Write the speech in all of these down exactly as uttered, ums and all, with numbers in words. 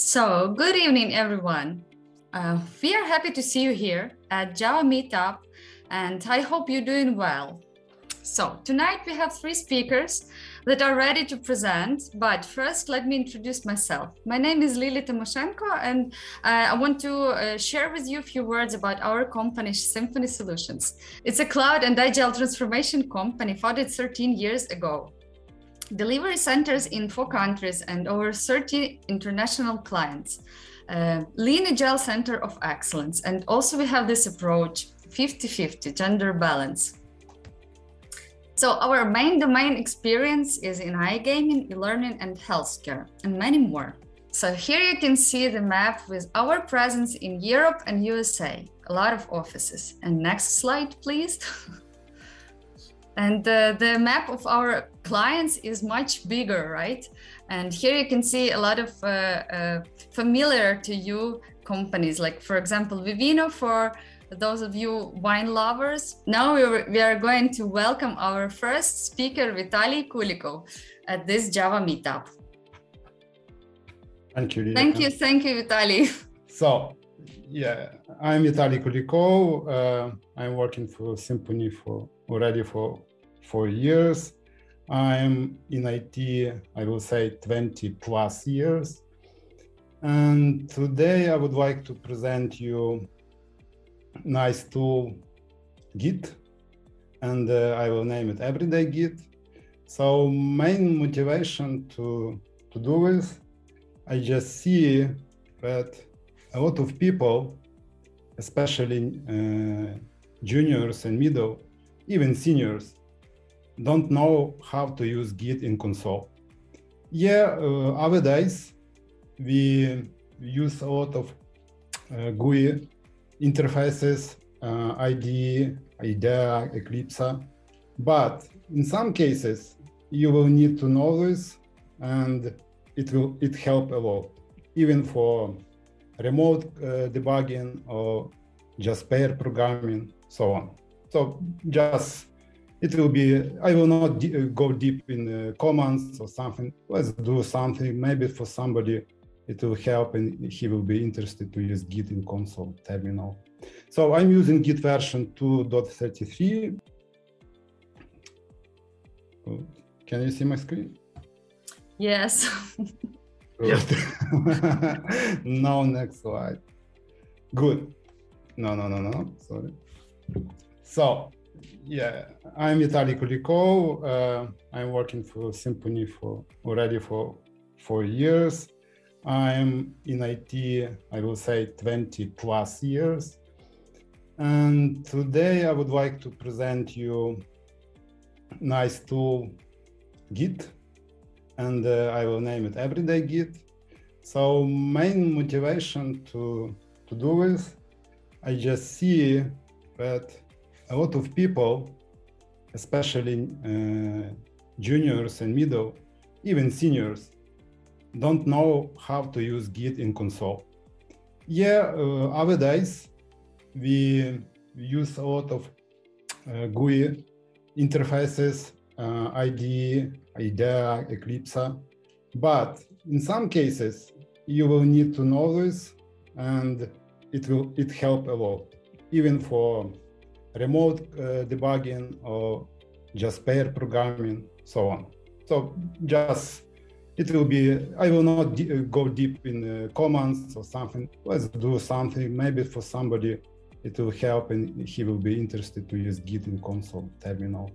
So, good evening, everyone. Uh, we are happy to see you here at Java Meetup, and I hope you're doing well. So, tonight we have three speakers that are ready to present, but first let me introduce myself. My name is Lily Tamoshenko, and uh, I want to uh, share with you a few words about our company, Symphony Solutions. It's a cloud and agile transformation company founded thirteen years ago. Delivery centers in four countries and over thirty international clients. Uh, Lean Agile Center of Excellence. And also we have this approach, fifty fifty, gender balance. So our main domain experience is in iGaming, e-learning and healthcare, and many more. So here you can see the map with our presence in Europe and U S A, a lot of offices. And next slide, please. And uh, the map of our clients is much bigger, right? And here you can see a lot of uh, uh, familiar to you companies, like, for example, Vivino, for those of you wine lovers. Now we, we are going to welcome our first speaker, Vitaliy Kulikov, at this Java meetup. Thank you. Lina. Thank you. Thank you, Vitaliy. So, yeah, I'm Vitaliy Kulikov. Uh, I'm working for Symphony for already for four years. I'm in I T, I will say twenty plus years. And today I would like to present you a nice tool, Git. And uh, I will name it Everyday Git. So main motivation to, to do this, I just see that a lot of people, especially uh, juniors and middle, even seniors, don't know how to use Git in console. Yeah, uh, nowadays we use a lot of uh, G U I interfaces, uh, I D E, IDEA, Eclipse, but in some cases you will need to know this, and it will it help a lot, even for remote uh, debugging or just pair programming, so on. So just, it will be, I will not go deep in uh, comments or something. Let's do something. Maybe for somebody it will help and he will be interested to use Git in console terminal. So I'm using Git version two point thirty-three. Can you see my screen? Yes. Good. No, next slide. Good. No, no, no, no, sorry. So, yeah, I'm Vitaliy Kulikov. Uh, I'm working for Symphony for already for four years. I'm in I T, I will say twenty plus years. And today I would like to present you a nice tool, Git. And uh, I will name it Everyday Git. So main motivation to, to do this, I just see that a lot of people, especially uh, juniors and middle, even seniors, don't know how to use Git in console. Yeah, uh, nowadays we use a lot of uh, G U I interfaces, uh, I D E, IDEA, Eclipse, but in some cases you will need to know this, and it will it help a lot, even for remote uh, debugging or just pair programming, so on. So just, it will be, I will not go deep in uh, comments or something. Let's do something. Maybe for somebody it will help and he will be interested to use Git in console terminal.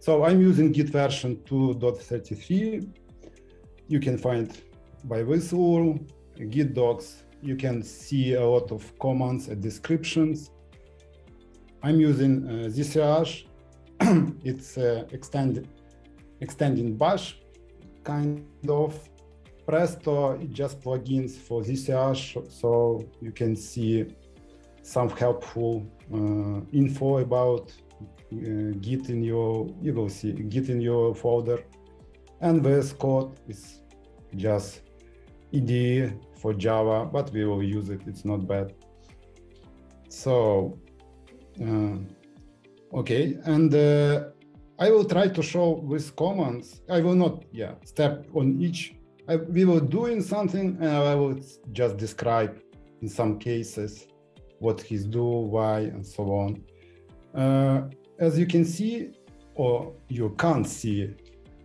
So I'm using Git version two point thirty-three. You can find by V S Code, Git docs. You can see a lot of comments and descriptions. I'm using uh, Zsh. It's uh, extended, extending Bash, kind of. Presto, it's just plugins for Zsh, so you can see some helpful uh, info about uh, Git in your, you will see Git in your folder. And V S Code is just I D E for Java, but we will use it. It's not bad. So. Uh, okay, and uh, I will try to show with comments. I will not, yeah, step on each I, we were doing something, and I would just describe in some cases what he's doing, why, and so on. Uh, as you can see, or you can't see,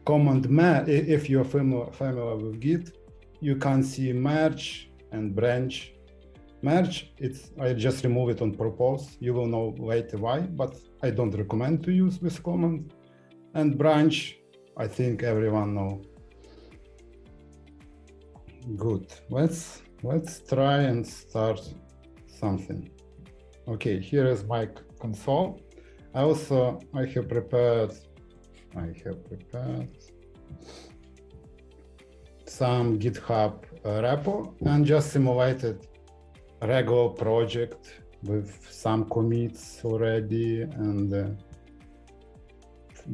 command merge, if you're familiar, familiar with Git, you can see merge and branch. Merge, it's, I just remove it on purpose. You will know later why, but I don't recommend to use this command. And branch, I think everyone knows. Good. Let's let's try and start something. Okay, here is my console. I also I have prepared I have prepared some GitHub repo and just simulated a regular project with some commits already and uh,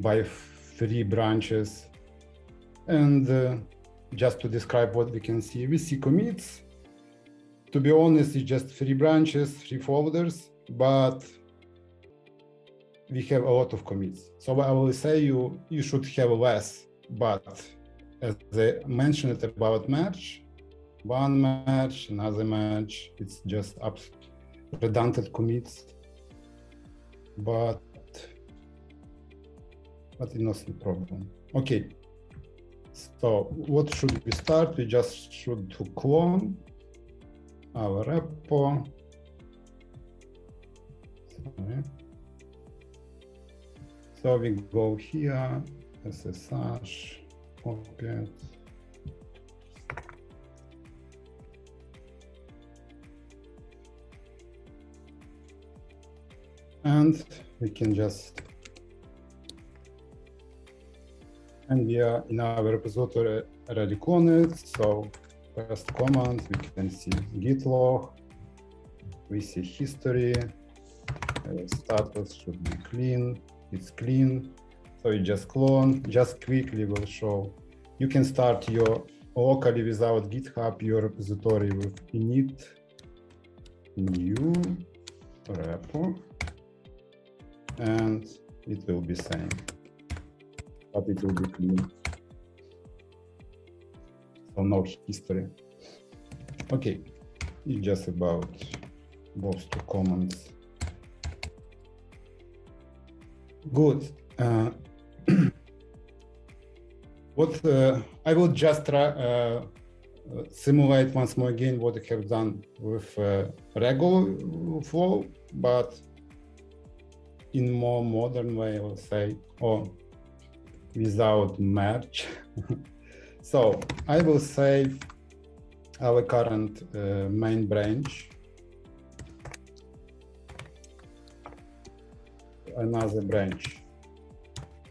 by three branches and. Uh, Just to describe what we can see, we see commits. To be honest, it's just three branches, three folders, but we have a lot of commits. So I will say you you should have less, but as I mentioned about merge, one merge, another merge, it's just redundant commits, but but it's not a problem. Okay. So what should we start? We just should clone our repo. Sorry. So we go here, ssh, copy. And we can just And we are in our repository already cloned. So first command, we can see git log, we see history, uh, status should be clean, it's clean. So you just clone, just quickly will show. You can start your locally without GitHub, your repository with init new repo, and it will be same. But it will be clean. So no history. Okay, it's just about those two commands. Good. Uh, what uh, I will just try, uh, simulate once more again what I have done with uh, regular flow, but in more modern way, I will say, or. Oh, without merge. So I will save our current uh, main branch, another branch.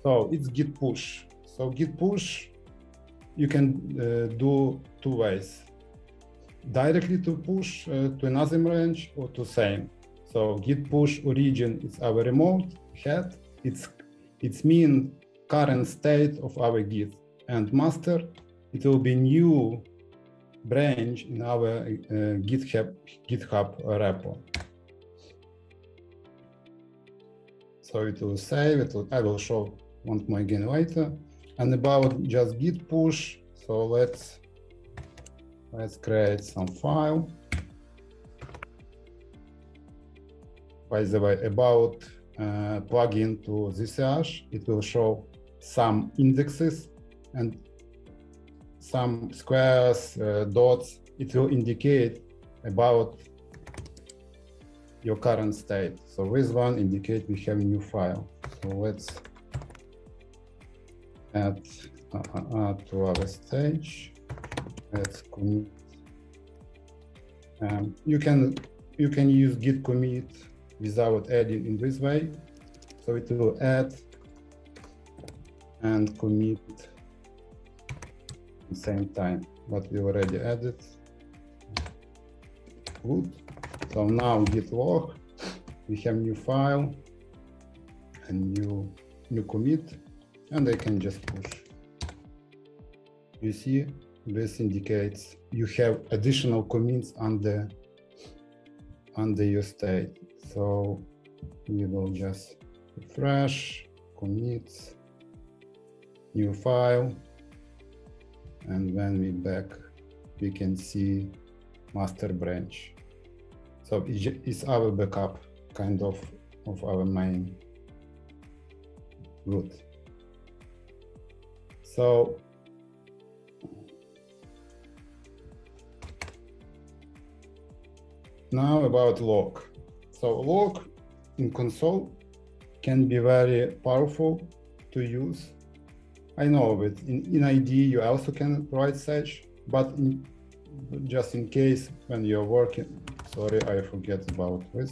So it's git push. So git push, you can uh, do two ways, directly to push uh, to another branch or to same. So git push origin is our remote head. It's, it's mean current state of our Git, and master, it will be new branch in our uh, GitHub, GitHub repo. So it will save, it will, I will show once more again later. And about just git push, so let's, let's create some file. By the way, about uh, plugin to Zsh, it will show some indexes and some squares, uh, dots. It will indicate about your current state. So this one indicate we have a new file. So let's add, uh, add to our stage. Let's commit. Um, you can you can use git commit without adding in this way. So it will add and commit at the same time, but we already added. Good. So now git log, we have new file and new new commit, and I can just push. You see, this indicates you have additional commits under under your state. So we will just refresh commits. New file, and when we back, we can see master branch. So it's our backup kind of of our main. Good. So now about log. So log in console can be very powerful to use. I know that in, in I D you also can write such, but in, just in case when you're working, sorry, I forget about this.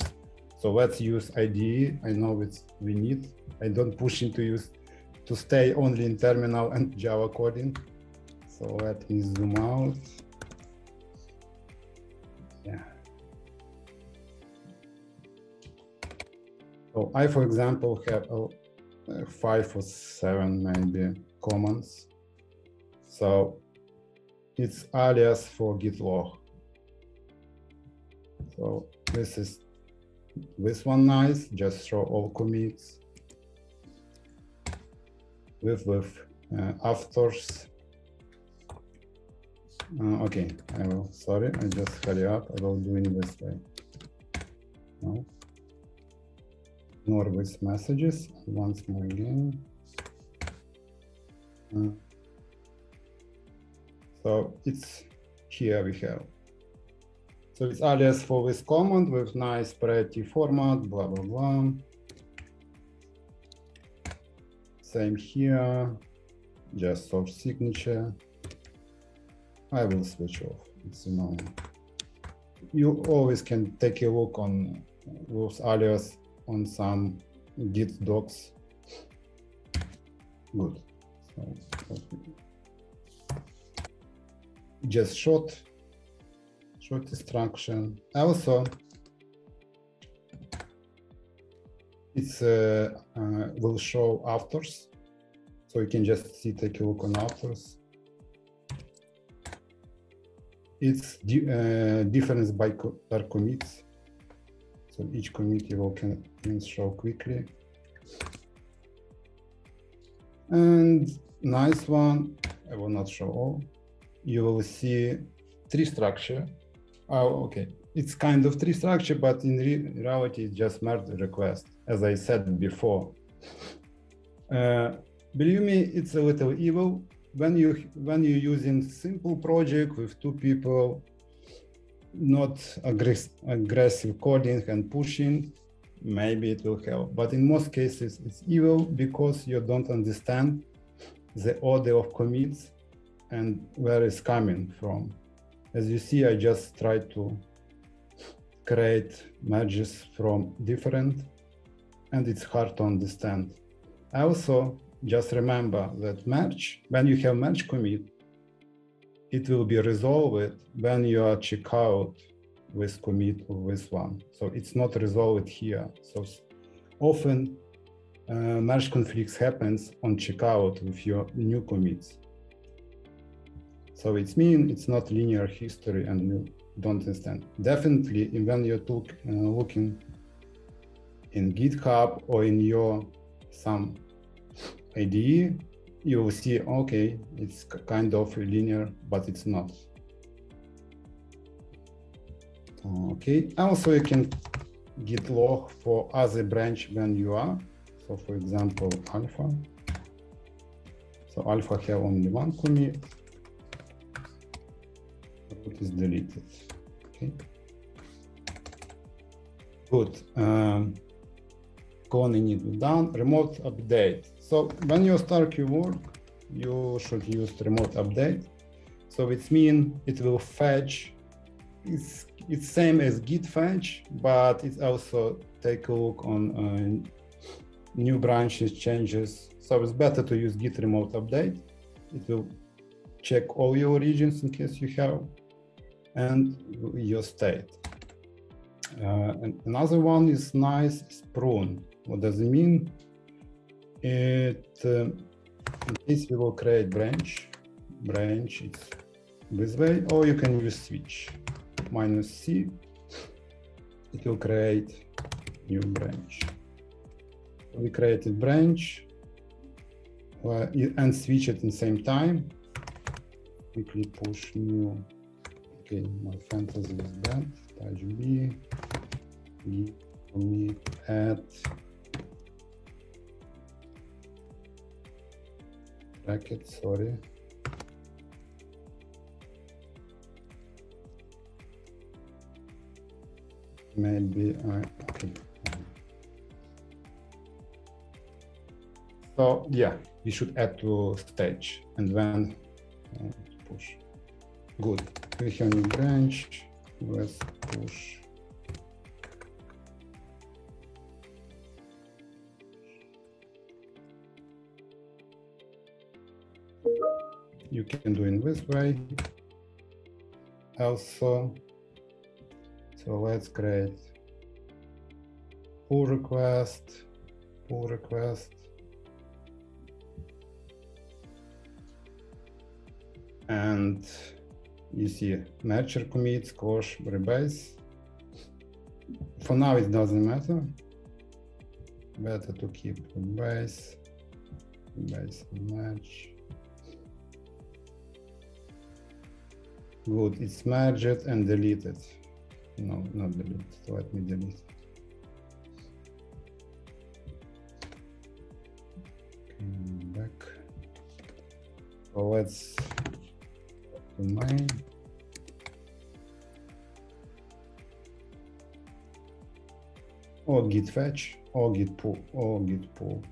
So let's use I D E. I know it's we need. I don't push him to use to stay only in terminal and Java coding. So let me zoom out. Yeah. So I, for example, have uh, five or seven maybe commands. So it's alias for git log. So this is this one nice. Just show all commits with with uh, afters. Uh, okay, I will. Sorry, I just hurry up. I will do it this way. No. Ignore these messages once more again. Uh, so it's here we have. So it's alias for this command with nice pretty format, blah, blah, blah. Same here, just source signature. I will switch off, it's enough. You always can take a look on those alias on some Git docs. Good. So, just short. Short instruction. Also, it's uh, uh, will show afters, so you can just see take a look on afters. It's di uh, difference by co per commits, so each commit you can, can show quickly. And nice one. I will not show all. You will see tree structure. Oh, okay. It's kind of tree structure, but in re reality, it's just merge request, as I said before. Uh, believe me, it's a little evil when you when you're using simple project with two people, not aggress aggressive coding and pushing. Maybe it will help, but in most cases, it's evil because you don't understand the order of commits and where it's coming from. As you see, I just try to create merges from different, and it's hard to understand. I also just remember that merge, when you have merge commit, it will be resolved when you are check out this commit or this one. So it's not resolved here. So often uh, merge conflicts happens on checkout with your new commits. So it's mean it's not linear history and you don't understand. Definitely when you're look, uh, looking in GitHub or in your some I D E, you will see, okay, it's kind of linear, but it's not. Okay, also you can git log for other branch when you are. So for example, alpha. So alpha have only one commit. It is deleted. Okay. Good. Um, Gonna need to done. Remote update. So when you start your work, you should use remote update. So it means it will fetch. It's it's same as Git fetch, but it also take a look on uh, new branches changes. So it's better to use Git remote update. It will check all your regions in case you have. And your state. Uh, and another one is nice is prune. What does it mean? It uh, in case we will create branch, branch it's this way, or you can use switch minus C. It will create new branch. We created branch uh, and switch at the same time. quickly push new. Okay, my fantasy is bad. Touch B. We need add bracket. Sorry. Maybe I. Okay. So yeah, we should add to stage and then uh, push. Good. We have a new branch. Let's push. You can do in this way. Also, so let's create pull request. Pull request. And you see merger commits, squash, rebase. For now, it doesn't matter. Better to keep rebase, rebase merge. Good, it's merged and deleted. No, not deleted. Let me delete. Come back. So let's. Mine. Or git fetch, or git pull, or git pull.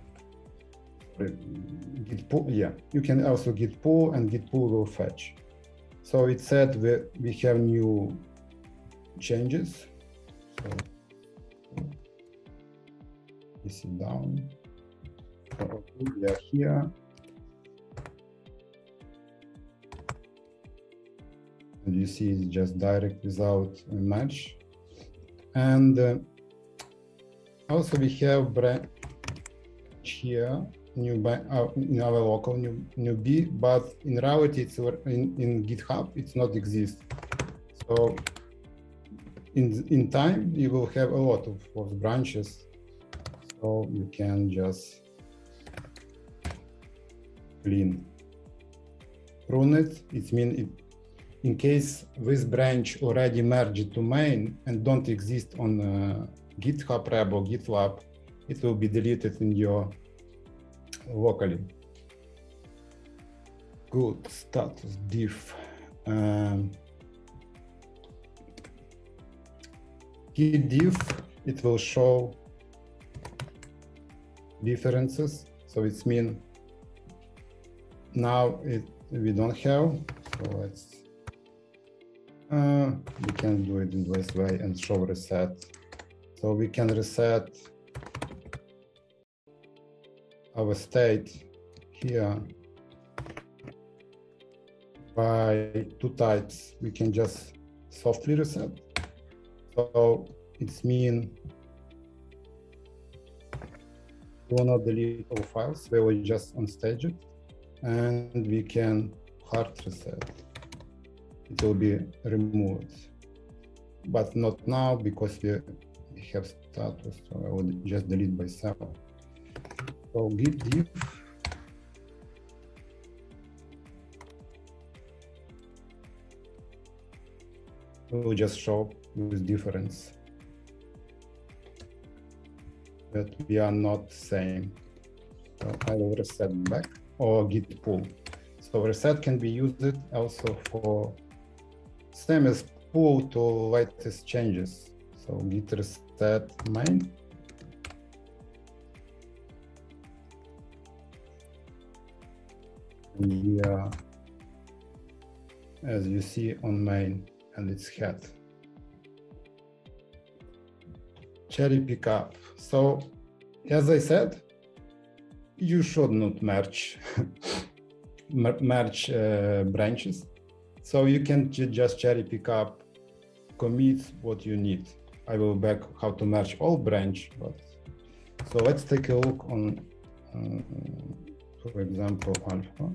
Git pull, yeah. You can also git pull, and git pull will fetch. So it said we we have new changes. So this is down. So we are here. You see it's just direct without a match. And uh, also we have branch here, new by uh, in our local new, new B, but in reality it's in, in GitHub, it's not exist. So in, in time, you will have a lot of, of branches. So you can just clean, prune it, it means it in case this branch already merged to main and don't exist on uh, GitHub Rep or GitLab, it will be deleted in your locally. Good, status diff. Um, Git diff, it will show differences. So it's mean now it we don't have. So let's. Uh, we can do it in this way and show reset. So we can reset our state here by two types. We can just softly reset. So it's mean we will not delete all files. We will just unstage it, and we can hard reset. It will be removed, but not now because we have status. So I would just delete by self. So git diff. We will just show this difference that we are not same. So I will reset back or git pull. So reset can be used also for same as pull to latest changes. So git reset main. Yeah, as you see on main and its head. Cherry pickup. So as I said, you should not merge merge uh, branches. So you can just cherry pick up, commit what you need. I will back how to merge all branch, but so let's take a look on, um, for example, alpha.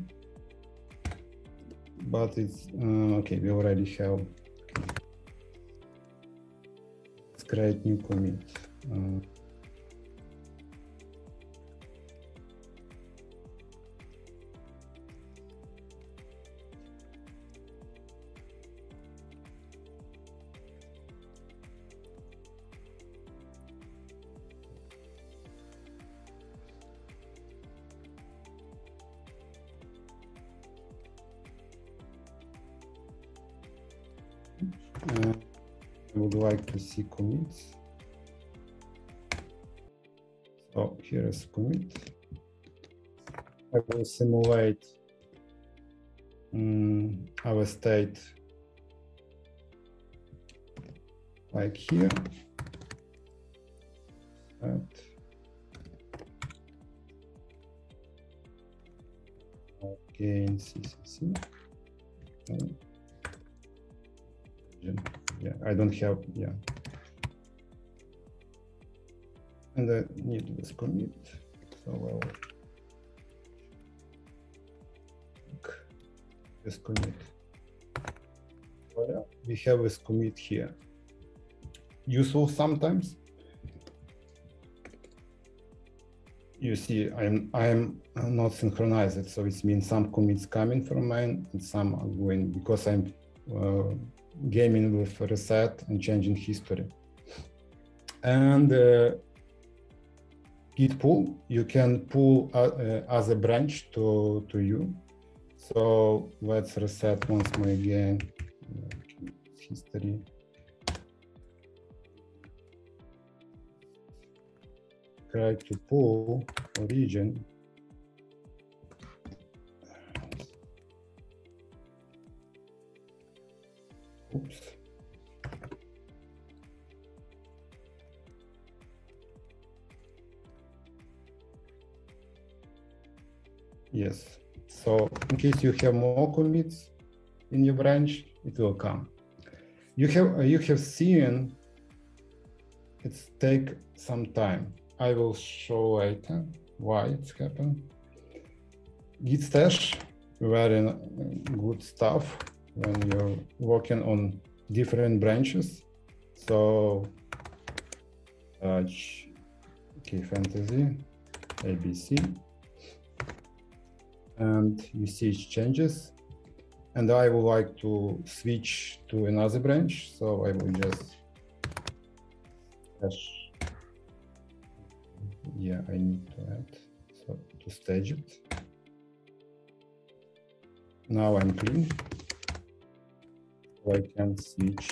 But it's uh, okay. We already have. Okay. Let's create new commit. Uh, Uh, I would like to see commits. So here is commit. I will simulate um, our state like here. And again, C C C. Um, yeah, I don't have, yeah. And I need this commit, so I'll click this commit. Well, we have this commit here. Useful sometimes. You see, I'm I'm not synchronized, so it means some commits coming from mine and some are going because I'm uh, gaming with a reset and changing history. And uh, Git pull, you can pull uh, uh, as a branch to, to you. So let's reset once more again, uh, history. Try to pull origin. Oops. Yes, so in case you have more commits in your branch, it will come. You have you have seen it's take some time. I will show later why it's happened. Git stash, very good stuff when you're working on different branches. So uh, okay, fantasy, A B C. And you see it changes, and I would like to switch to another branch, so I will just dash. Yeah, I need to add, so to stage it. Now I'm clean, so I can switch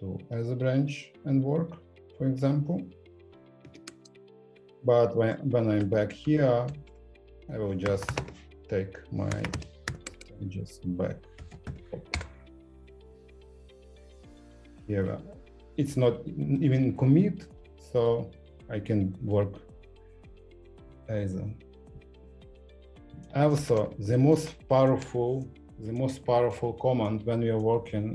to other branch and work, for example. But when, when I'm back here, I will just take my stages back. Here, it's not even commit, so I can work as a... Also, the most powerful, the most powerful command when we are working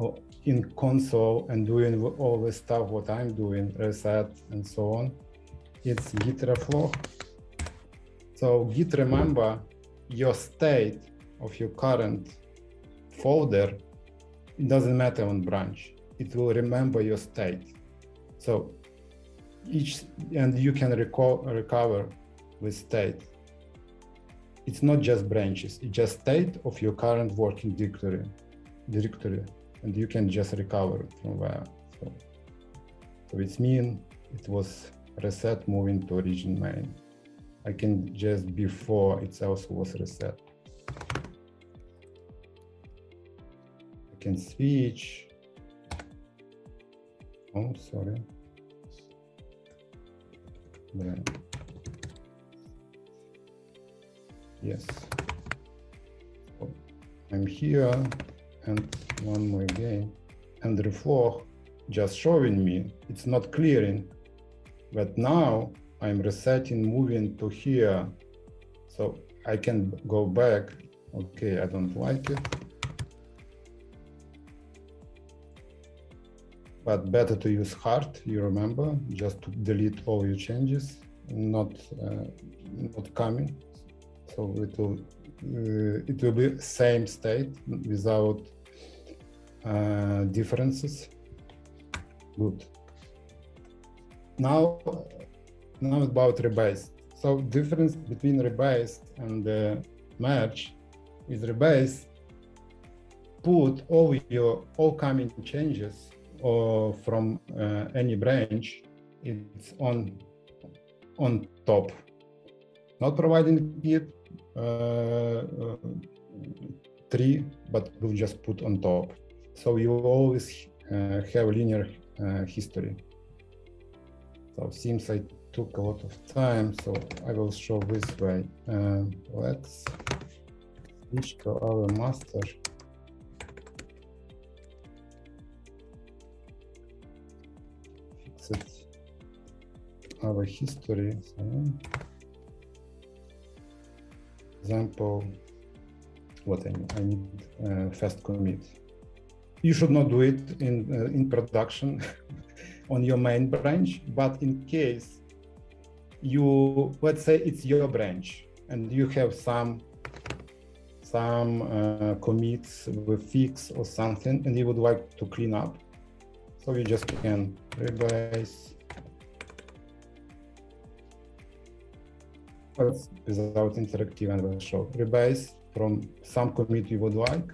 uh, in console and doing all the stuff what I'm doing, reset and so on, it's git reflow. So Git remember your state of your current folder. It doesn't matter on branch. It will remember your state. So each, and you can recall, recover with state. It's not just branches. It's just state of your current working directory, directory, and you can just recover from there. So, so it means it was reset moving to origin main. I can just before it also was reset. I can switch. Oh, sorry. Then. Yes. So I'm here and one more again. And the floor just showing me it's not clearing, but now I'm resetting, moving to here, so I can go back. Okay, I don't like it. But better to use hard, you remember, just to delete all your changes, not uh, not coming. So it will, uh, it will be same state without uh, differences. Good. Now, Now about rebase. So difference between rebase and uh, merge is rebase put all your all coming changes or from uh, any branch. It's on on top, not providing Git uh, tree, but we'll just put on top. So you always uh, have linear uh, history. So seems I took a lot of time, so I will show this way. Uh, let's switch to our master. Fix it. Our history. So, example, what I need, I need uh, fast commit. You should not do it in uh, in production on your main branch, but in case you, let's say it's your branch and you have some some uh, commits with fix or something, and you would like to clean up, so you just can rebase. Without interactive, and we'll show rebase from some commit you would like.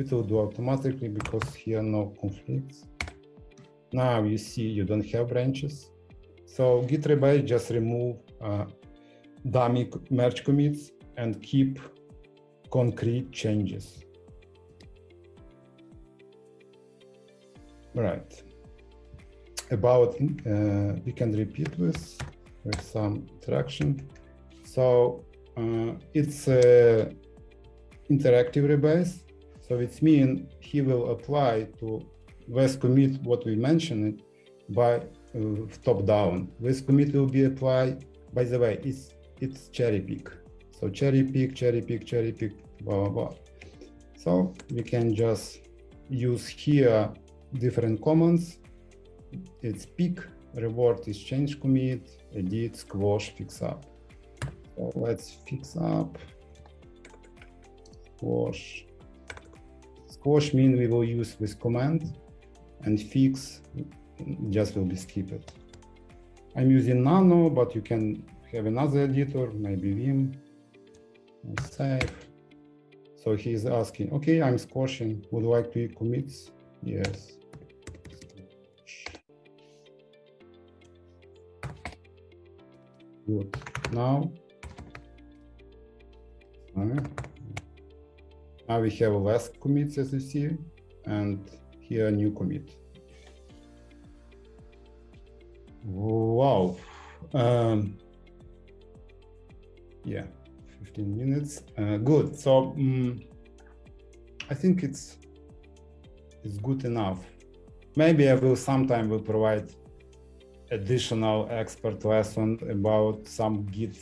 It will do automatically because here no conflicts. Now you see you don't have branches. So git rebase just remove uh, dummy merge commits and keep concrete changes. Right. About, uh, we can repeat this with some interaction. So uh, it's a interactive rebase. So it means he will apply to V S commit what we mentioned by uh, top down. V S commit will be applied. By the way, it's it's cherry pick. So cherry pick, cherry pick, cherry pick, blah blah blah. So we can just use here different commands. It's pick, reward is change commit, edit, squash, fix up. So let's fix up, squash. Squash means we will use this command, and fix just will be skipped. I'm using nano, but you can have another editor, maybe Vim, save. So he is asking, okay, I'm squashing, would like to commit? Yes. Good, now. Now we have less commits, as you see, and here new commit. Wow. Um, yeah, fifteen minutes. Uh, good. So um, I think it's it's good enough. Maybe I will sometime will provide additional expert lesson about some Git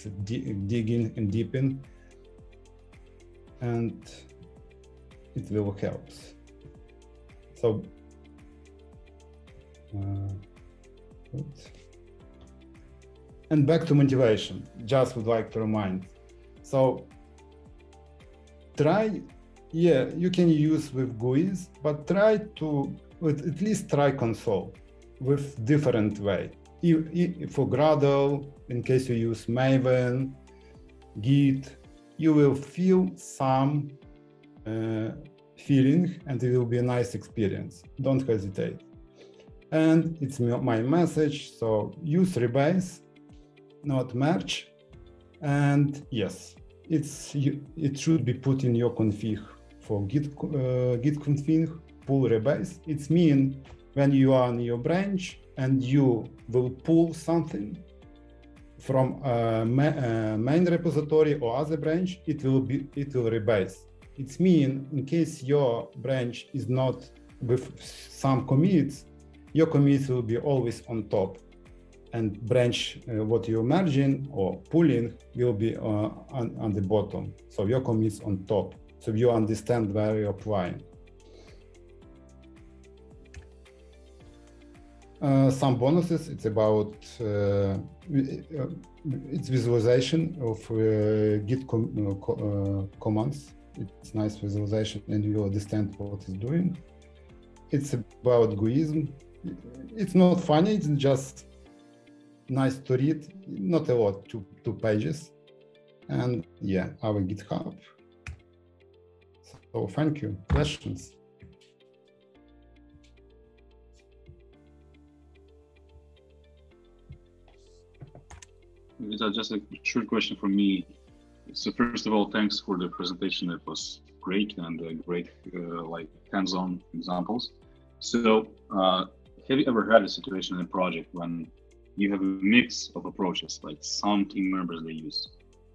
digging and deeping, and it will help. So uh, good. And back to motivation, just would like to remind. So try, yeah, you can use with G U Is, but try to at least try console with different way. If, if for Gradle, in case you use Maven, Git, you will feel some uh, feeling, and it will be a nice experience. Don't hesitate. And it's my message, so use rebase, not merge. And yes, it's it should be put in your config for git uh, git config pull rebase. It's mean when you are on your branch and you will pull something from a ma uh, main repository or other branch, it will be it will rebase. It's mean in case your branch is not with some commits, your commits will be always on top, and branch uh, what you're merging or pulling will be uh, on, on the bottom. So your commits on top. So you understand where you're applying. Uh, some bonuses, it's about uh, it's visualization of uh, Git com uh, co uh, commands. It's nice visualization, and you understand what it's doing. It's about G U Ism. It's not funny, it's just nice to read, not a lot, two, two pages. And yeah, our GitHub. So thank you. Questions? Just a short question from me. So first of all, thanks for the presentation. It was great and uh, great uh, like hands-on examples. So uh, have you ever had a situation in a project when you have a mix of approaches, like some team members they use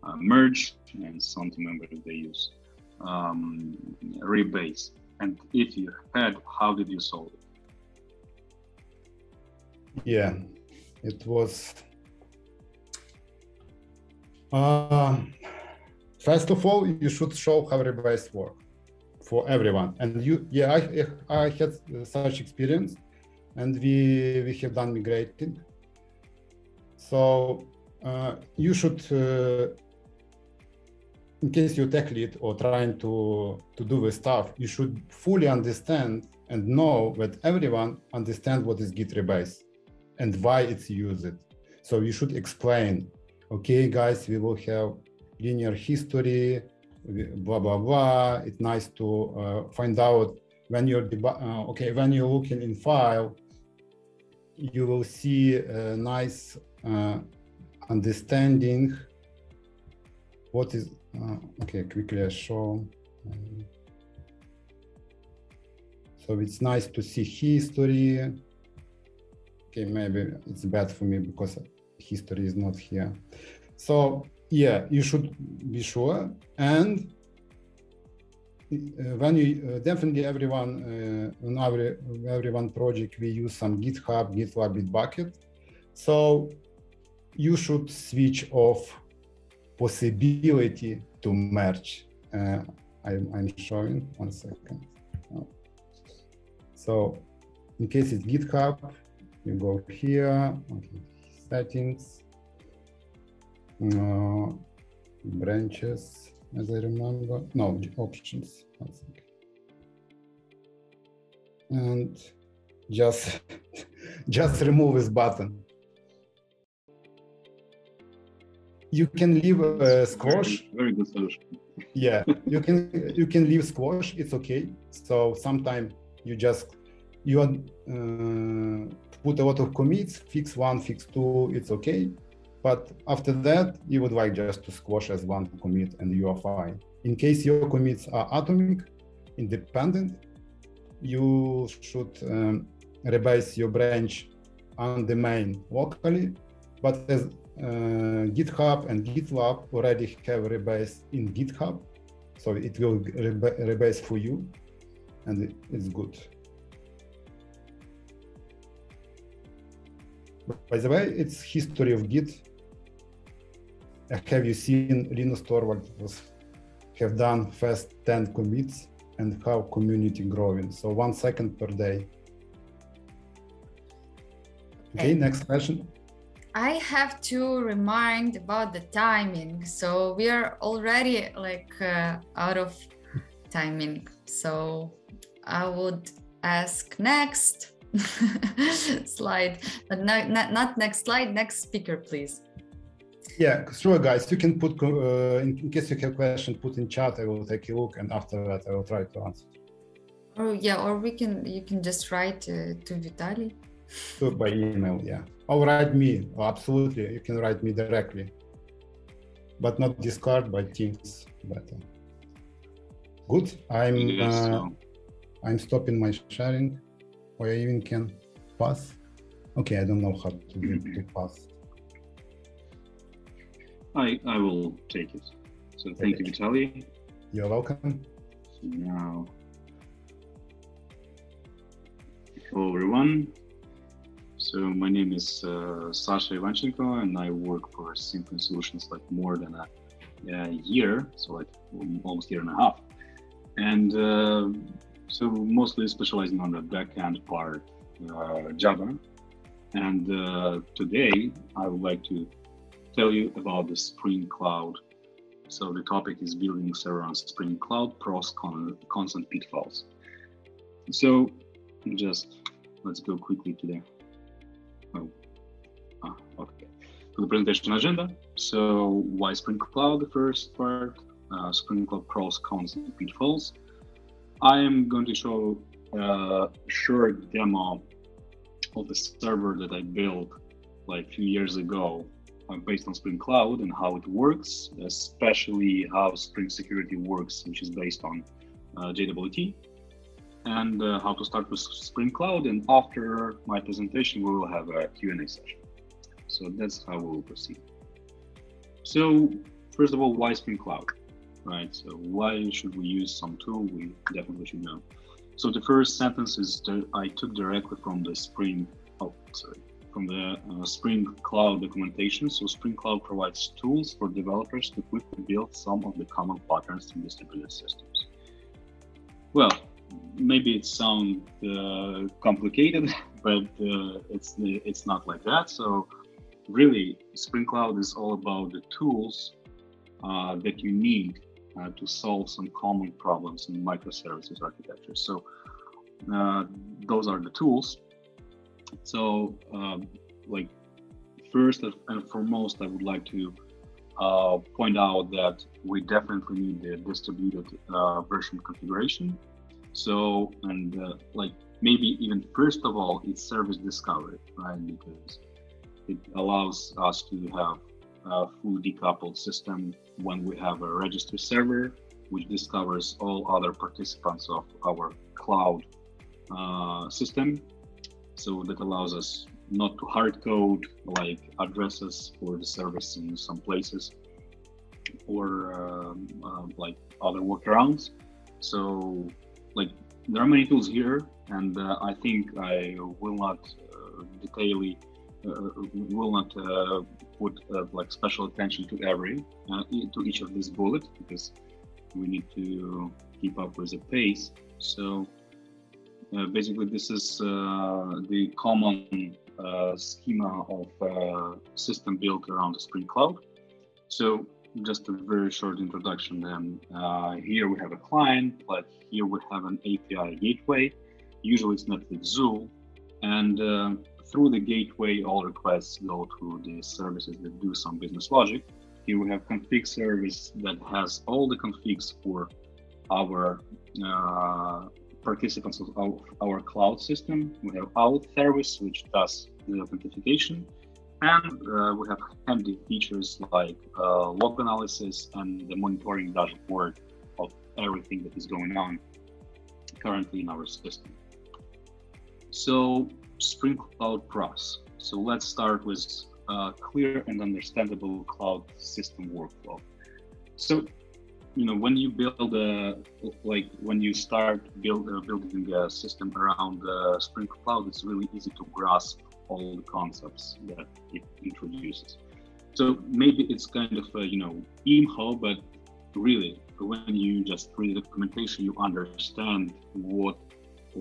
uh, merge and some team members they use um, rebase? And if you had, how did you solve it? Yeah, it was, uh, first of all, you should show how rebase works for everyone. And you, yeah, I, I had such experience, and we, we have done migrating. So uh, you should, uh, in case you tech lead or trying to, to do the stuff, you should fully understand and know that everyone understands what is Git rebase and why it's used. So you should explain, okay, guys, we will have linear history, blah, blah, blah. It's nice to uh, find out when you're, uh, okay, when you're looking in file, you will see a nice uh, understanding what is, Uh, okay, quickly I show. Um, so it's nice to see history. Okay, maybe it's bad for me because history is not here. So yeah, you should be sure. And uh, when you uh, definitely everyone uh, on every everyone project we use some GitHub, GitLab, Bitbucket. So you should switch off possibility to merge. Uh, I'm, I'm showing one second. So in case it's GitHub, you go here, okay, settings, no, branches, as I remember, no, options. One second. And just, just remove this button. You can leave uh, squash. Very, very good solution. Yeah, you can you can leave squash. It's okay. So sometimes you just you uh, put a lot of commits, fix one, fix two. It's okay. But after that, you would like just to squash as one commit, and you are fine. In case your commits are atomic, independent, you should um, rebase your branch on the main locally. But as Uh, GitHub and GitLab already have rebase in GitHub, so it will reba rebase for you, and it, it's good. By the way, it's history of Git. Have you seen Linus Torvalds have done first ten commits and how community growing? So one second per day. Okay, next question. I have to remind about the timing. So we are already like uh, out of timing. So I would ask next slide, but no, not, not next slide, next speaker, please. Yeah, sure, guys. You can put, uh, in, in case you have questions, put in chat. I will take a look, and after that, I will try to answer. Oh yeah, or we can, you can just write uh, to Vitaliy. So by email, yeah. Or write me, oh, absolutely. You can write me directly, but not discard by Teams. Better. Good. I'm yes, uh, so. I'm stopping my sharing, or I even can pass. Okay, I don't know how to, to pass. I I will take it. So okay. Thank you, Vitaliy. You're welcome. So now, hello everyone. So my name is uh, Sasha Ivanchenko, and I work for Symphony Solutions like more than a, a year, so like almost a year and a half. And uh, so mostly specializing on the backend part, uh, Java. And uh, today I would like to tell you about the Spring Cloud. So the topic is building server on Spring Cloud, pros, con, cons, and pitfalls. So just let's go quickly to the Oh, ah, okay. So the presentation agenda. So why Spring Cloud, the first part, uh, Spring Cloud pros, cons, and pitfalls. I am going to show a short demo of the server that I built like a few years ago uh, based on Spring Cloud and how it works, especially how Spring Security works, which is based on uh, J W T and uh, how to start with Spring Cloud. And after my presentation, we will have a Q and A session. So that's how we'll proceed. So first of all, why Spring Cloud, right? So why should we use some tool? We definitely should know. So the first sentence is that I took directly from the Spring, oh, sorry, from the uh, Spring Cloud documentation. So Spring Cloud provides tools for developers to quickly build some of the common patterns in distributed systems. Well, maybe it sounds uh, complicated, but uh, it's it's not like that. So really, Spring Cloud is all about the tools uh, that you need uh, to solve some common problems in microservices architecture. So uh, those are the tools. So uh, like first and foremost, I would like to uh, point out that we definitely need the distributed uh, version configuration. So, and uh, like maybe even first of all, it's service discovery, right? Because it allows us to have a fully decoupled system when we have a registry server, which discovers all other participants of our cloud uh, system. So that allows us not to hard code like addresses for the service in some places or um, um, like other workarounds. So like there are many tools here, and uh, I think I will not uh, detail, uh, will not uh, put uh, like special attention to every, uh, to each of these bullets, because we need to keep up with the pace. So Uh, basically, this is uh, the common uh, schema of uh, system built around the Spring Cloud. So just a very short introduction then. Uh, here we have a client, but here we have an A P I gateway. Usually it's Netflix Zuul. And uh, through the gateway, all requests go to the services that do some business logic. Here we have config service that has all the configs for our uh, participants of our, our cloud system. We have out service, which does the authentication, and uh, we have handy features like uh, log analysis and the monitoring dashboard of everything that is going on currently in our system. So Spring Cloud P R O S. So let's start with a clear and understandable cloud system workflow. So, you know, when you build a, like when you start build, uh, building a system around uh, Spring Cloud, it's really easy to grasp all the concepts that it introduces. So maybe it's kind of, a, you know, IMHO, but really when you just read the documentation, you understand what,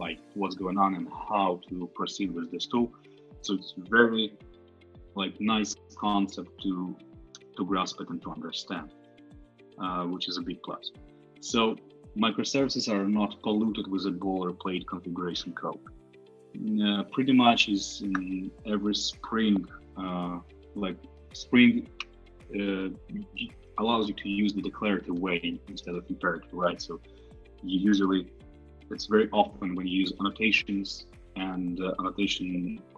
like what's going on and how to proceed with this tool. So it's very like nice concept to, to grasp it and to understand. Uh, which is a big plus. So microservices are not polluted with a boilerplate configuration code. Uh, pretty much is in every Spring, uh, like Spring uh, allows you to use the declarative way instead of imperative, right? So you usually, it's very often when you use annotations and uh, annotation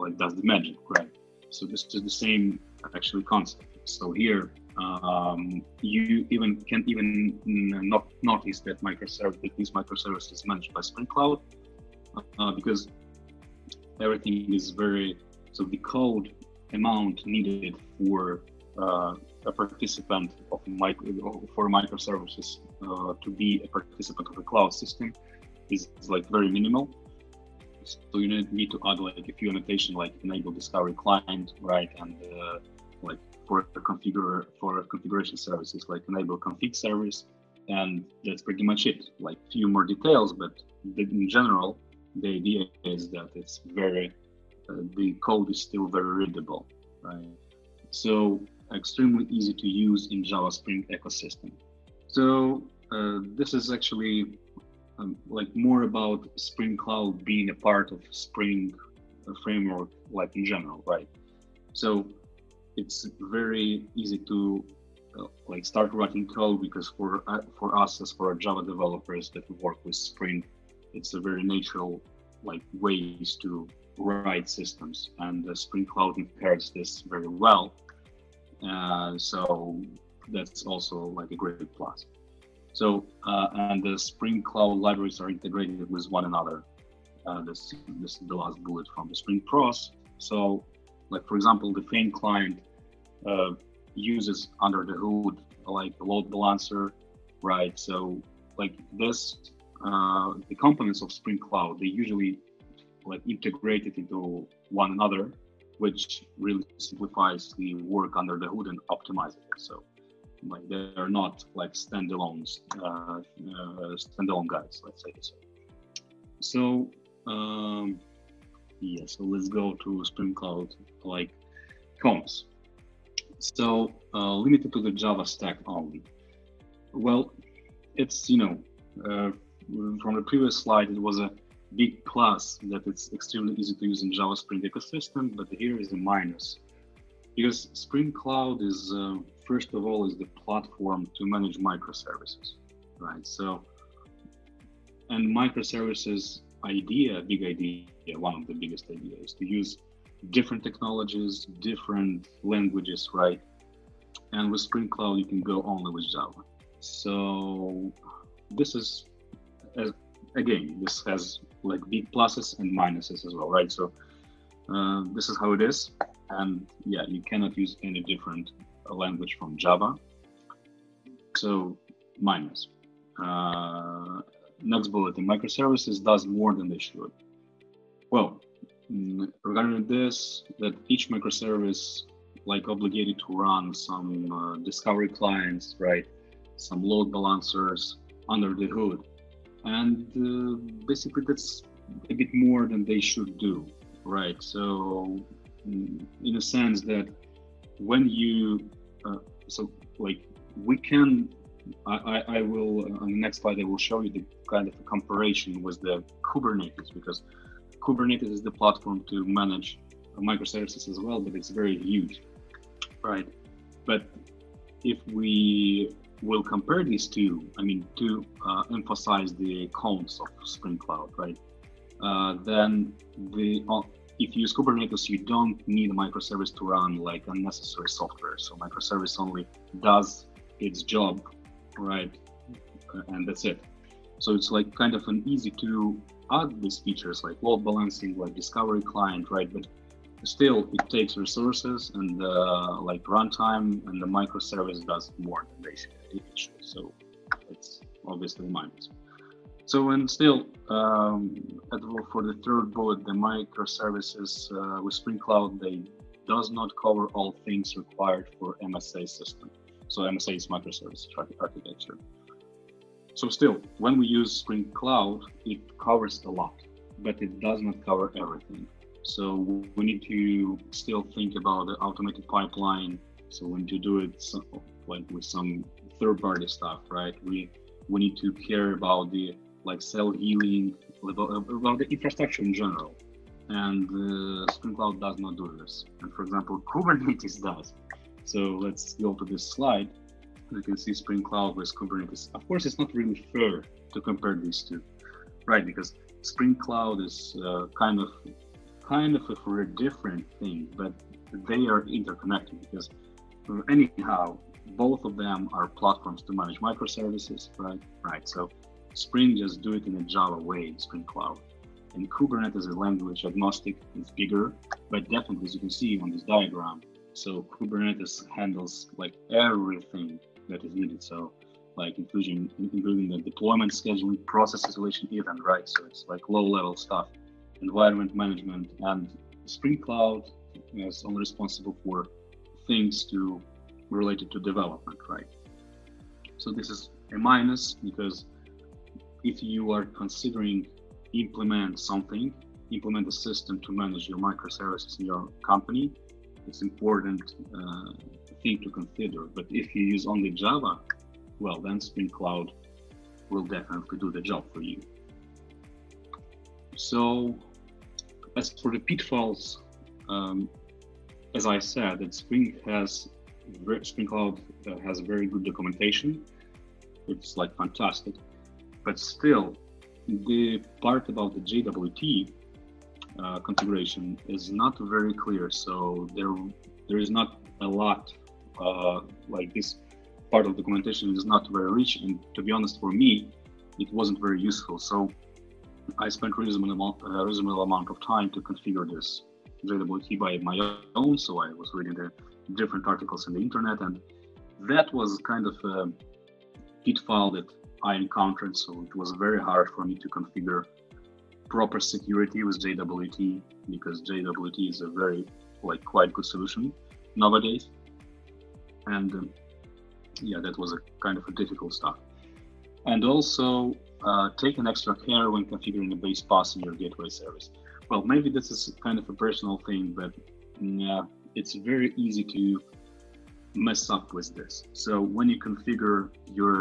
like does the magic, right? So this is the same actually concept. So here, um you even can even not notice that microservice that this microservice is managed by Spring Cloud uh, because everything is very, so the code amount needed for uh, a participant of micro for microservices uh, to be a participant of the cloud system is, is like very minimal. So you need to add like a few annotations like enable discovery client, right? And uh, like for a configure for configuration services like enable config service, and that's pretty much it. Like few more details, but in general the idea is that it's very uh, the code is still very readable, right? So extremely easy to use in Java Spring ecosystem. So uh, this is actually um, like more about Spring Cloud being a part of Spring framework like in general, right? So it's very easy to uh, like start writing code, because for uh, for us as for our Java developers that we work with Spring, it's a very natural like ways to write systems, and uh, Spring Cloud inherits this very well. Uh, so that's also like a great plus. So uh, and the Spring Cloud libraries are integrated with one another. Uh, this, this is the last bullet from the Spring Pros. So, like for example, the Fane client uh, uses under the hood like a load balancer, right? So like this, uh, the components of Spring Cloud, they usually like integrated into one another, which really simplifies the work under the hood and optimizes it. So like they are not like standalone uh, uh, standalone guides, let's say so. So um, yeah, so let's go to Spring Cloud like cons. So uh, limited to the Java stack only. Well, it's, you know, uh, from the previous slide, it was a big plus that it's extremely easy to use in Java Spring ecosystem, but here is a minus. Because Spring Cloud is, uh, first of all, is the platform to manage microservices, right? So, and microservices idea, big idea, one of the biggest ideas, to use different technologies, different languages, right? And with Spring Cloud, you can go only with Java. So this is, as, again, this has like big pluses and minuses as well, right? So uh, this is how it is. And yeah, you cannot use any different language from Java. So minus. Uh, next bulletin, microservices does more than they should. Well, regarding this, that each microservice like obligated to run some uh, discovery clients, right? Some load balancers under the hood. And uh, basically that's a bit more than they should do, right? So in a sense that when you, uh, so like we can, I, I, I will, on the next slide, I will show you the kind of a comparison with the Kubernetes, because Kubernetes is the platform to manage microservices as well, but it's very huge, right? But if we will compare these two, I mean, to uh, emphasize the cons of Spring Cloud, right? Uh, then the, uh, if you use Kubernetes, you don't need a microservice to run like unnecessary software. So microservice only does its job, right? And that's it. So it's like kind of an easy to add these features like load balancing, like discovery client, right? But still it takes resources and uh, like runtime, and the microservice does more than they should. So it's obviously minus. So and still, um, for the third bullet, the microservices uh, with Spring Cloud, they does not cover all things required for M S A system. So M S A is microservice architecture. So still, when we use Spring Cloud, it covers a lot, but it does not cover everything. So we need to still think about the automated pipeline. So when you do it so, like with some third-party stuff, right? We we need to care about the like self-healing, about the infrastructure in general. And uh, Spring Cloud does not do this. And for example, Kubernetes does. So let's go to this slide. You can see Spring Cloud with Kubernetes. Of course, it's not really fair to compare these two, right? Because Spring Cloud is uh, kind of kind of a very different thing, but they are interconnected because anyhow, both of them are platforms to manage microservices, right? Right. So Spring just do it in a Java way, Spring Cloud. And Kubernetes is language agnostic, it's bigger, but definitely, as you can see on this diagram, so Kubernetes handles like everything that is needed. So like including, including the deployment scheduling, process isolation, even, right? So it's like low level stuff, environment management, and Spring Cloud is only responsible for things to related to development, right? So this is a minus because if you are considering implement something, implement a system to manage your microservices in your company, it's important uh, thing to consider. But if you use only Java, well, then Spring Cloud will definitely do the job for you. So as for the pitfalls, um, as I said, that Spring has Spring Cloud uh, has very good documentation. It's like fantastic, but still, the part about the J W T uh, configuration is not very clear. So there, there is not a lot uh, like this part of documentation is not very rich, and to be honest, for me, it wasn't very useful. So I spent reasonable amount, a reasonable amount of time to configure this J W T by my own. So I was reading the different articles on the internet, and that was kind of a pitfall that I encountered. So it was very hard for me to configure proper security with J W T, because J W T is a very, like, quite good solution nowadays. And um, yeah, that was a kind of a difficult stuff. And also uh, take an extra care when configuring a base pass in your gateway service. Well, maybe this is kind of a personal thing, but yeah, it's very easy to mess up with this. So when you configure your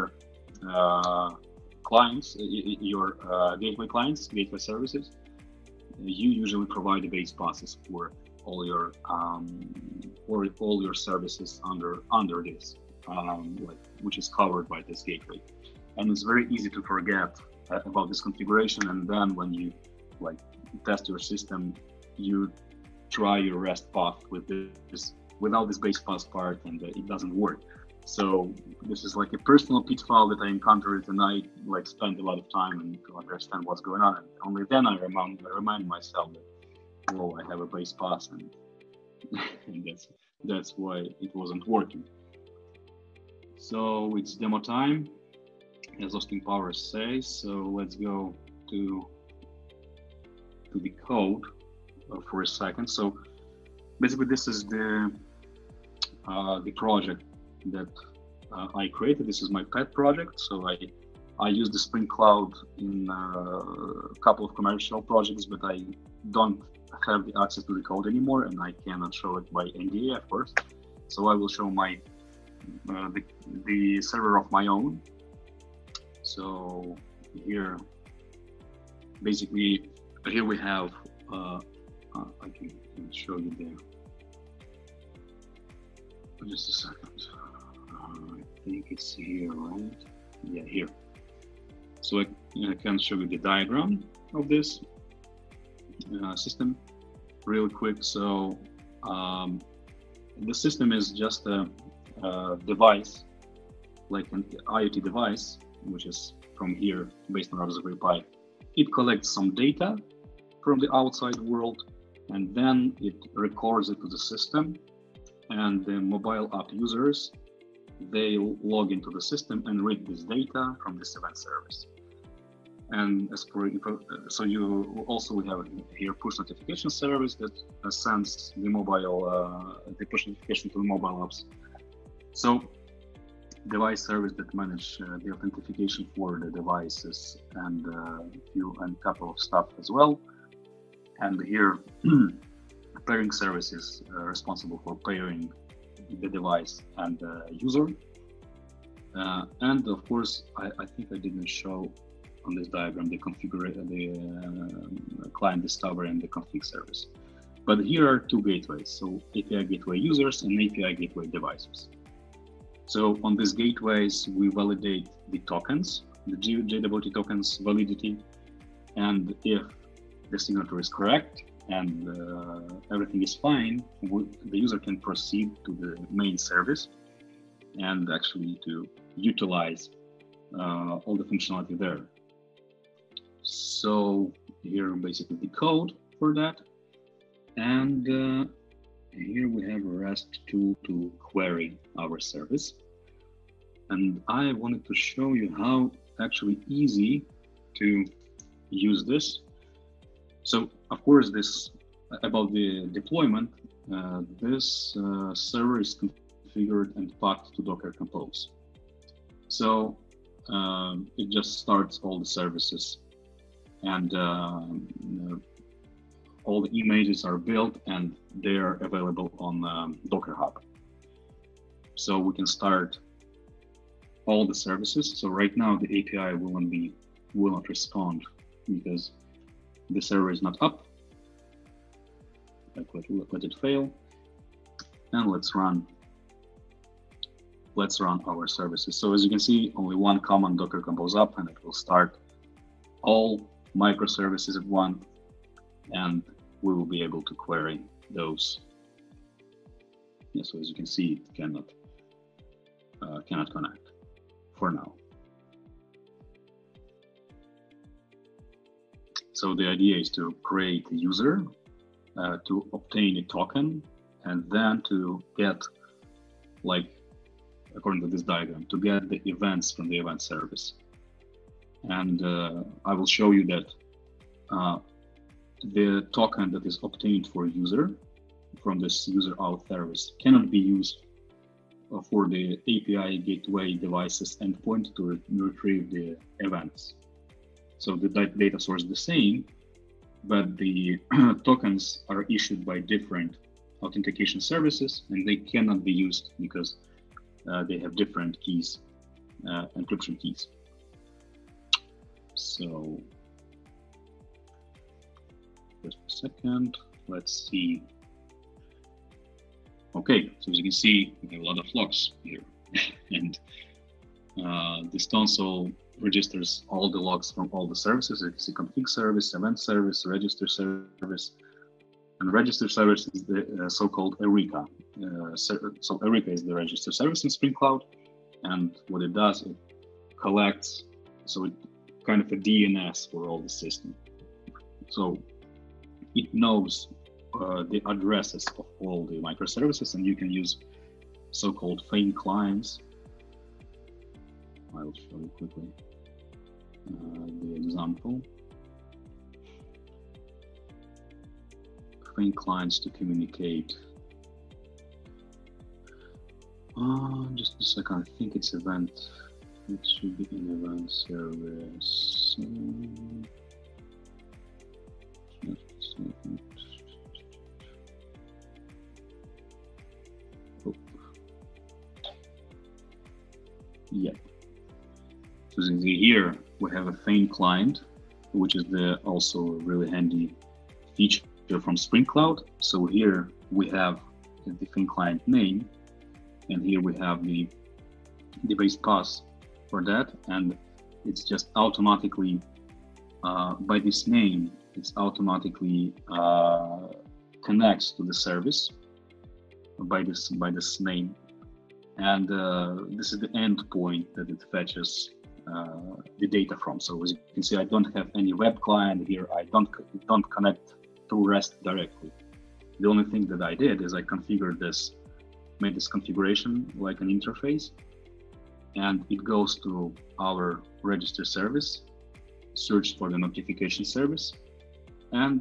uh, clients, your uh, gateway clients, gateway services, you usually provide the base passes for all your um, or all your services under under this, um, like, which is covered by this gateway. And it's very easy to forget uh, about this configuration. And then when you like test your system, you try your REST path with this without this base pass part, and uh, it doesn't work. So this is like a personal pitfall that I encountered, and I like spent a lot of time and to understand what's going on. And only then I remind I remind myself that, oh, I have a base pass, and, and that's that's why it wasn't working. So it's demo time, as Austin Powers says. So let's go to to the code for a second. So basically, this is the uh, the project that uh, I created. This is my pet project. So I I use the Spring Cloud in uh, a couple of commercial projects, but I don't have the access to the code anymore, and I cannot show it by N D A, of course. So I will show my uh, the the server of my own. So here, basically, here we have. Uh, uh, I can show you there. Just a second. Uh, I think it's here, right? Yeah, here. So I, I can show you the diagram of this uh, system real quick. So um, the system is just a, a device, like an IoT device, which is from here based on Raspberry Pi. It collects some data from the outside world, and then it records it to the system, and the mobile app users, they log into the system and read this data from this event service. And as for, so you also, we have here push notification service that sends the mobile, uh, the push notification to the mobile apps. So device service that manage uh, the authentication for the devices, and a uh, few and couple of stuff as well. And here, pairing service is uh, responsible for pairing the device and the user. Uh, and of course, I, I think I didn't show on this diagram the configure the uh, client discovery and the config service. But here are two gateways: so A P I gateway users and A P I gateway devices. So on these gateways, we validate the tokens, the J W T tokens validity, and if the signature is correct and uh, everything is fine, we, the user can proceed to the main service and actually to utilize uh, all the functionality there. So here basically the code for that, and uh, here we have a REST tool to query our service. And I wanted to show you how actually easy to use this. So, of course, this about the deployment, uh, this uh, server is configured and packed to Docker Compose. So um, it just starts all the services, and uh, you know, all the images are built and they're available on um, Docker Hub. So we can start all the services. So right now the A P I will not be will not respond because the server is not up. Like, let, let it fail, and let's run. Let's run our services. So as you can see, only one command Docker Compose up, and it will start all microservices at once, and we will be able to query those. Yeah, so as you can see, it cannot uh, cannot connect for now. So the idea is to create a user, uh, to obtain a token, and then to get, like, according to this diagram, to get the events from the event service. And uh, I will show you that uh, the token that is obtained for a user from this user out service cannot be used for the A P I gateway devices endpoint to retrieve the events. So the data source is the same, but the tokens are issued by different authentication services, and they cannot be used because uh, they have different keys, uh, encryption keys. So just a second, let's see. Okay, so as you can see, we have a lot of logs here, and uh, this console registers all the logs from all the services. You can see config service, event service, register service, and register service is the uh, so-called Eureka. Uh, so Eureka is the register service in Spring Cloud, and what it does, it collects, so it kind of a D N S for all the system. So it knows uh, the addresses of all the microservices, and you can use so-called fame clients. I will show you quickly uh, the example. Train clients to communicate. Uh, just a second, I think it's event. It should be in event service. Um, just a second. Oh. Yeah. So here we have a Fane client, which is the also a really handy feature from Spring Cloud. So here we have the Fane client name, and here we have the device path for that, and it's just automatically uh, by this name, it's automatically uh, connects to the service by this by this name, and uh, this is the endpoint that it fetches Uh, the data from. So as you can see, I don't have any web client here. I don't don't connect to REST directly. The only thing that I did is I configured this, made this configuration like an interface, and it goes to our register service, search for the notification service, and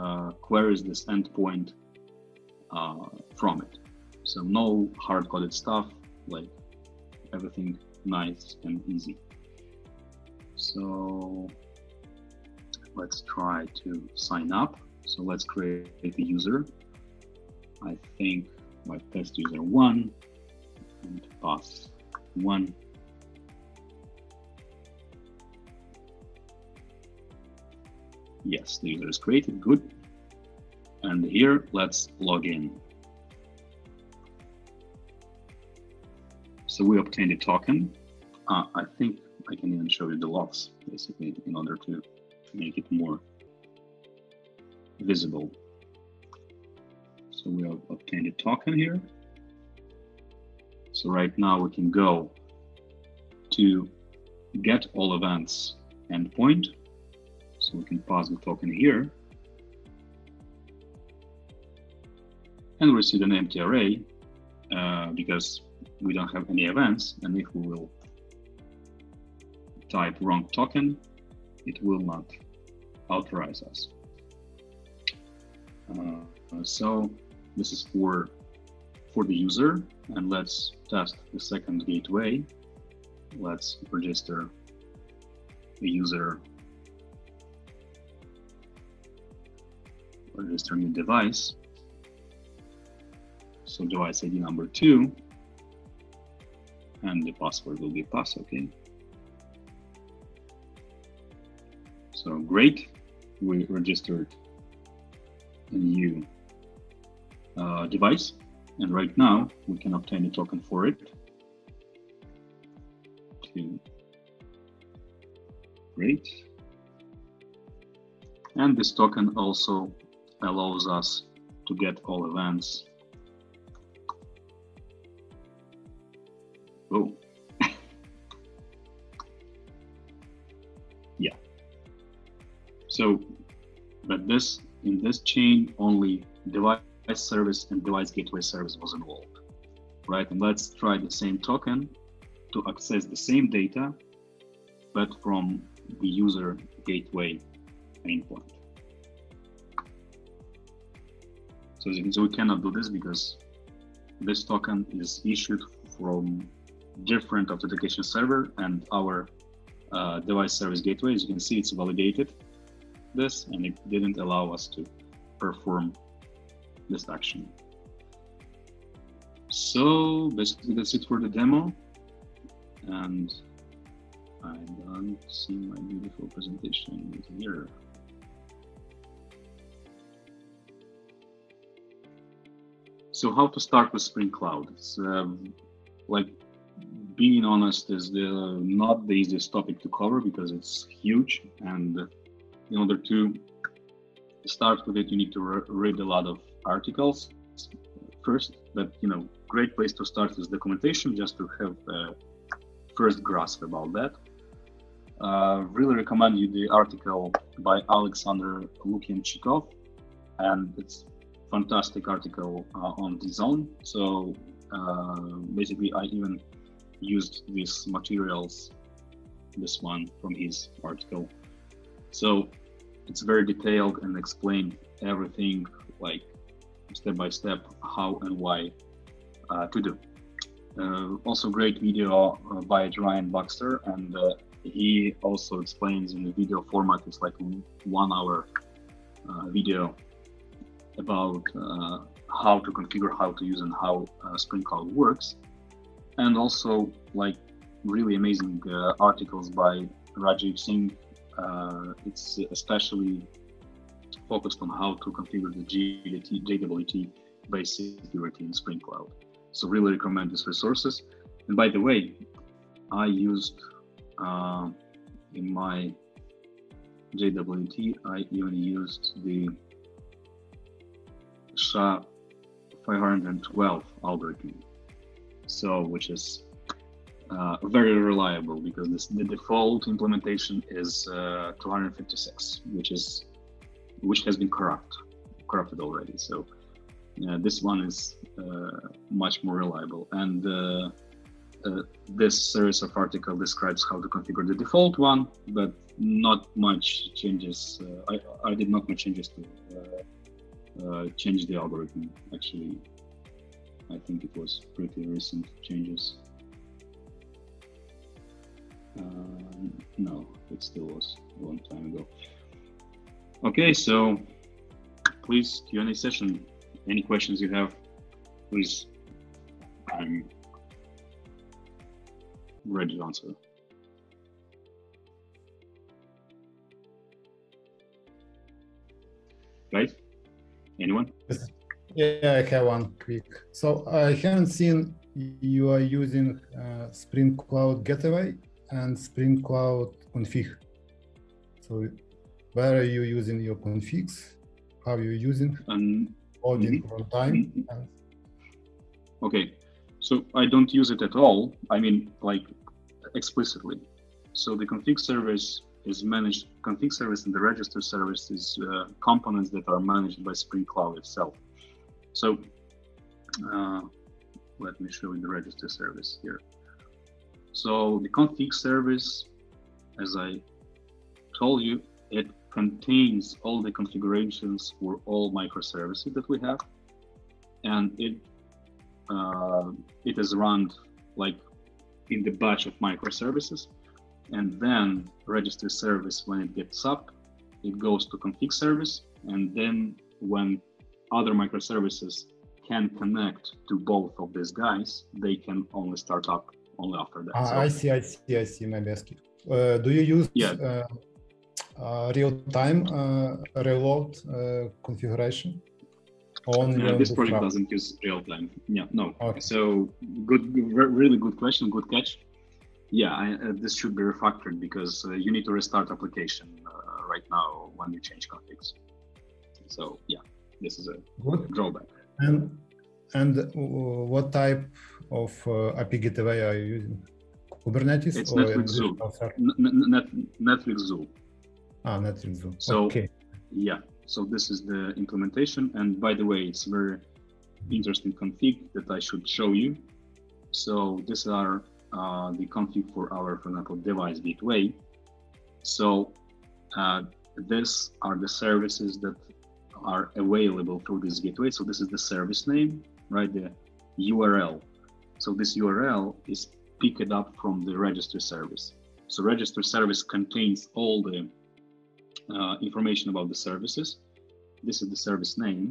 uh, queries this endpoint uh, from it. So no hard-coded stuff, like everything nice and easy. So let's try to sign up. So let's create a user. I think my test user one and pass one. Yes, the user is created. Good. And here, let's log in. So we obtained a token. Uh, I think I can even show you the logs, basically, in order to make it more visible. So we have obtained a token here. So right now we can go to get all events endpoint. So we can pass the token here. And we see an empty array uh, because we don't have any events, and if we will type wrong token, it will not authorize us. Uh, so this is for for the user, and let's test the second gateway. Let's register the user, register new device. So device I D number two, and the password will be pass, okay. So great, we registered a new uh, device, and right now we can obtain a token for it two. Great. And this token also allows us to get all events Oh. Yeah. So, but this, in this chain, only device service and device gateway service was involved, right? And let's try the same token to access the same data, but from the user gateway endpoint. So as you can see, we cannot do this because this token is issued from different authentication server, and our uh, device service gateway, as you can see, it's validated this, and it didn't allow us to perform this action. So basically that's it for the demo, and I don't see my beautiful presentation here. So how to start with Spring Cloud? It's um, like, being honest, is the, not the easiest topic to cover because it's huge, and in order to start with it, you need to re read a lot of articles first. But you know, great place to start is documentation, just to have a first grasp about that. Uh, really recommend you the article by Alexander Lukyanchikov, and it's fantastic article uh, on the zone. So uh, basically, I even used these materials, this one from his article. So it's very detailed and explain everything, like step by step, how and why uh, to do. Uh, also, great video uh, by Ryan Baxter, and uh, he also explains in the video format. It's like one hour uh, video about uh, how to configure, how to use, and how uh, Spring Cloud works. And also, like, really amazing uh, articles by Rajiv Singh. Uh, it's especially focused on how to configure the J W T-based security in Spring Cloud. So really recommend these resources. And by the way, I used uh, in my J W T, I even used the S H A five hundred twelve algorithm, so which is uh, very reliable, because this, the default implementation is uh, two hundred fifty-six, which is which has been corrupt corrupted already. So uh, this one is uh, much more reliable, and uh, uh, this series of article describes how to configure the default one, but not much changes. Uh, I I did not much changes to. Uh, Uh, change the algorithm. Actually, I think it was pretty recent changes. Uh, no, it still was a long time ago. Okay, so please, Q and A session. Any questions you have, please, I'm ready to answer. Right? Anyone? Yes. Yeah, I have one quick. So I haven't seen you are using uh, Spring Cloud Gateway and Spring Cloud Config. So where are you using your configs? How are you using um, loading mm-hmm. runtime? Mm-hmm. Okay, so I don't use it at all. I mean, like, explicitly. So the config service is managed, config service and the register service is uh, components that are managed by Spring Cloud itself. So uh, let me show you the register service here. So the config service, as I told you, it contains all the configurations for all microservices that we have, and it uh, it is run like in the batch of microservices. And then register service, when it gets up, it goes to config service, and then when other microservices can connect to both of these guys, they can only start up only after that. Ah, so, I see, I see, I see. Maybe I skip. Uh, do you use yeah. uh, uh, real-time uh, reload uh, configuration? On yeah, this project doesn't use real-time. Yeah, no. Okay. So good, really good question. Good catch. Yeah, I, uh, this should be refactored, because uh, you need to restart application uh, right now when you change configs. So yeah, this is a good drawback. And and uh, what type of uh, A P I gateway are you using? Kubernetes? It's or Netflix Zuul. Netflix Zuul. Ah, Netflix Zuul. So, okay. Yeah. So this is the implementation. And by the way, it's very interesting config that I should show you. So these are uh, the config for our, for example, device gateway. So uh, these are the services that are available through this gateway. So this is the service name, right? The U R L. So this U R L is picked up from the registry service. So registry service contains all the uh, information about the services. This is the service name,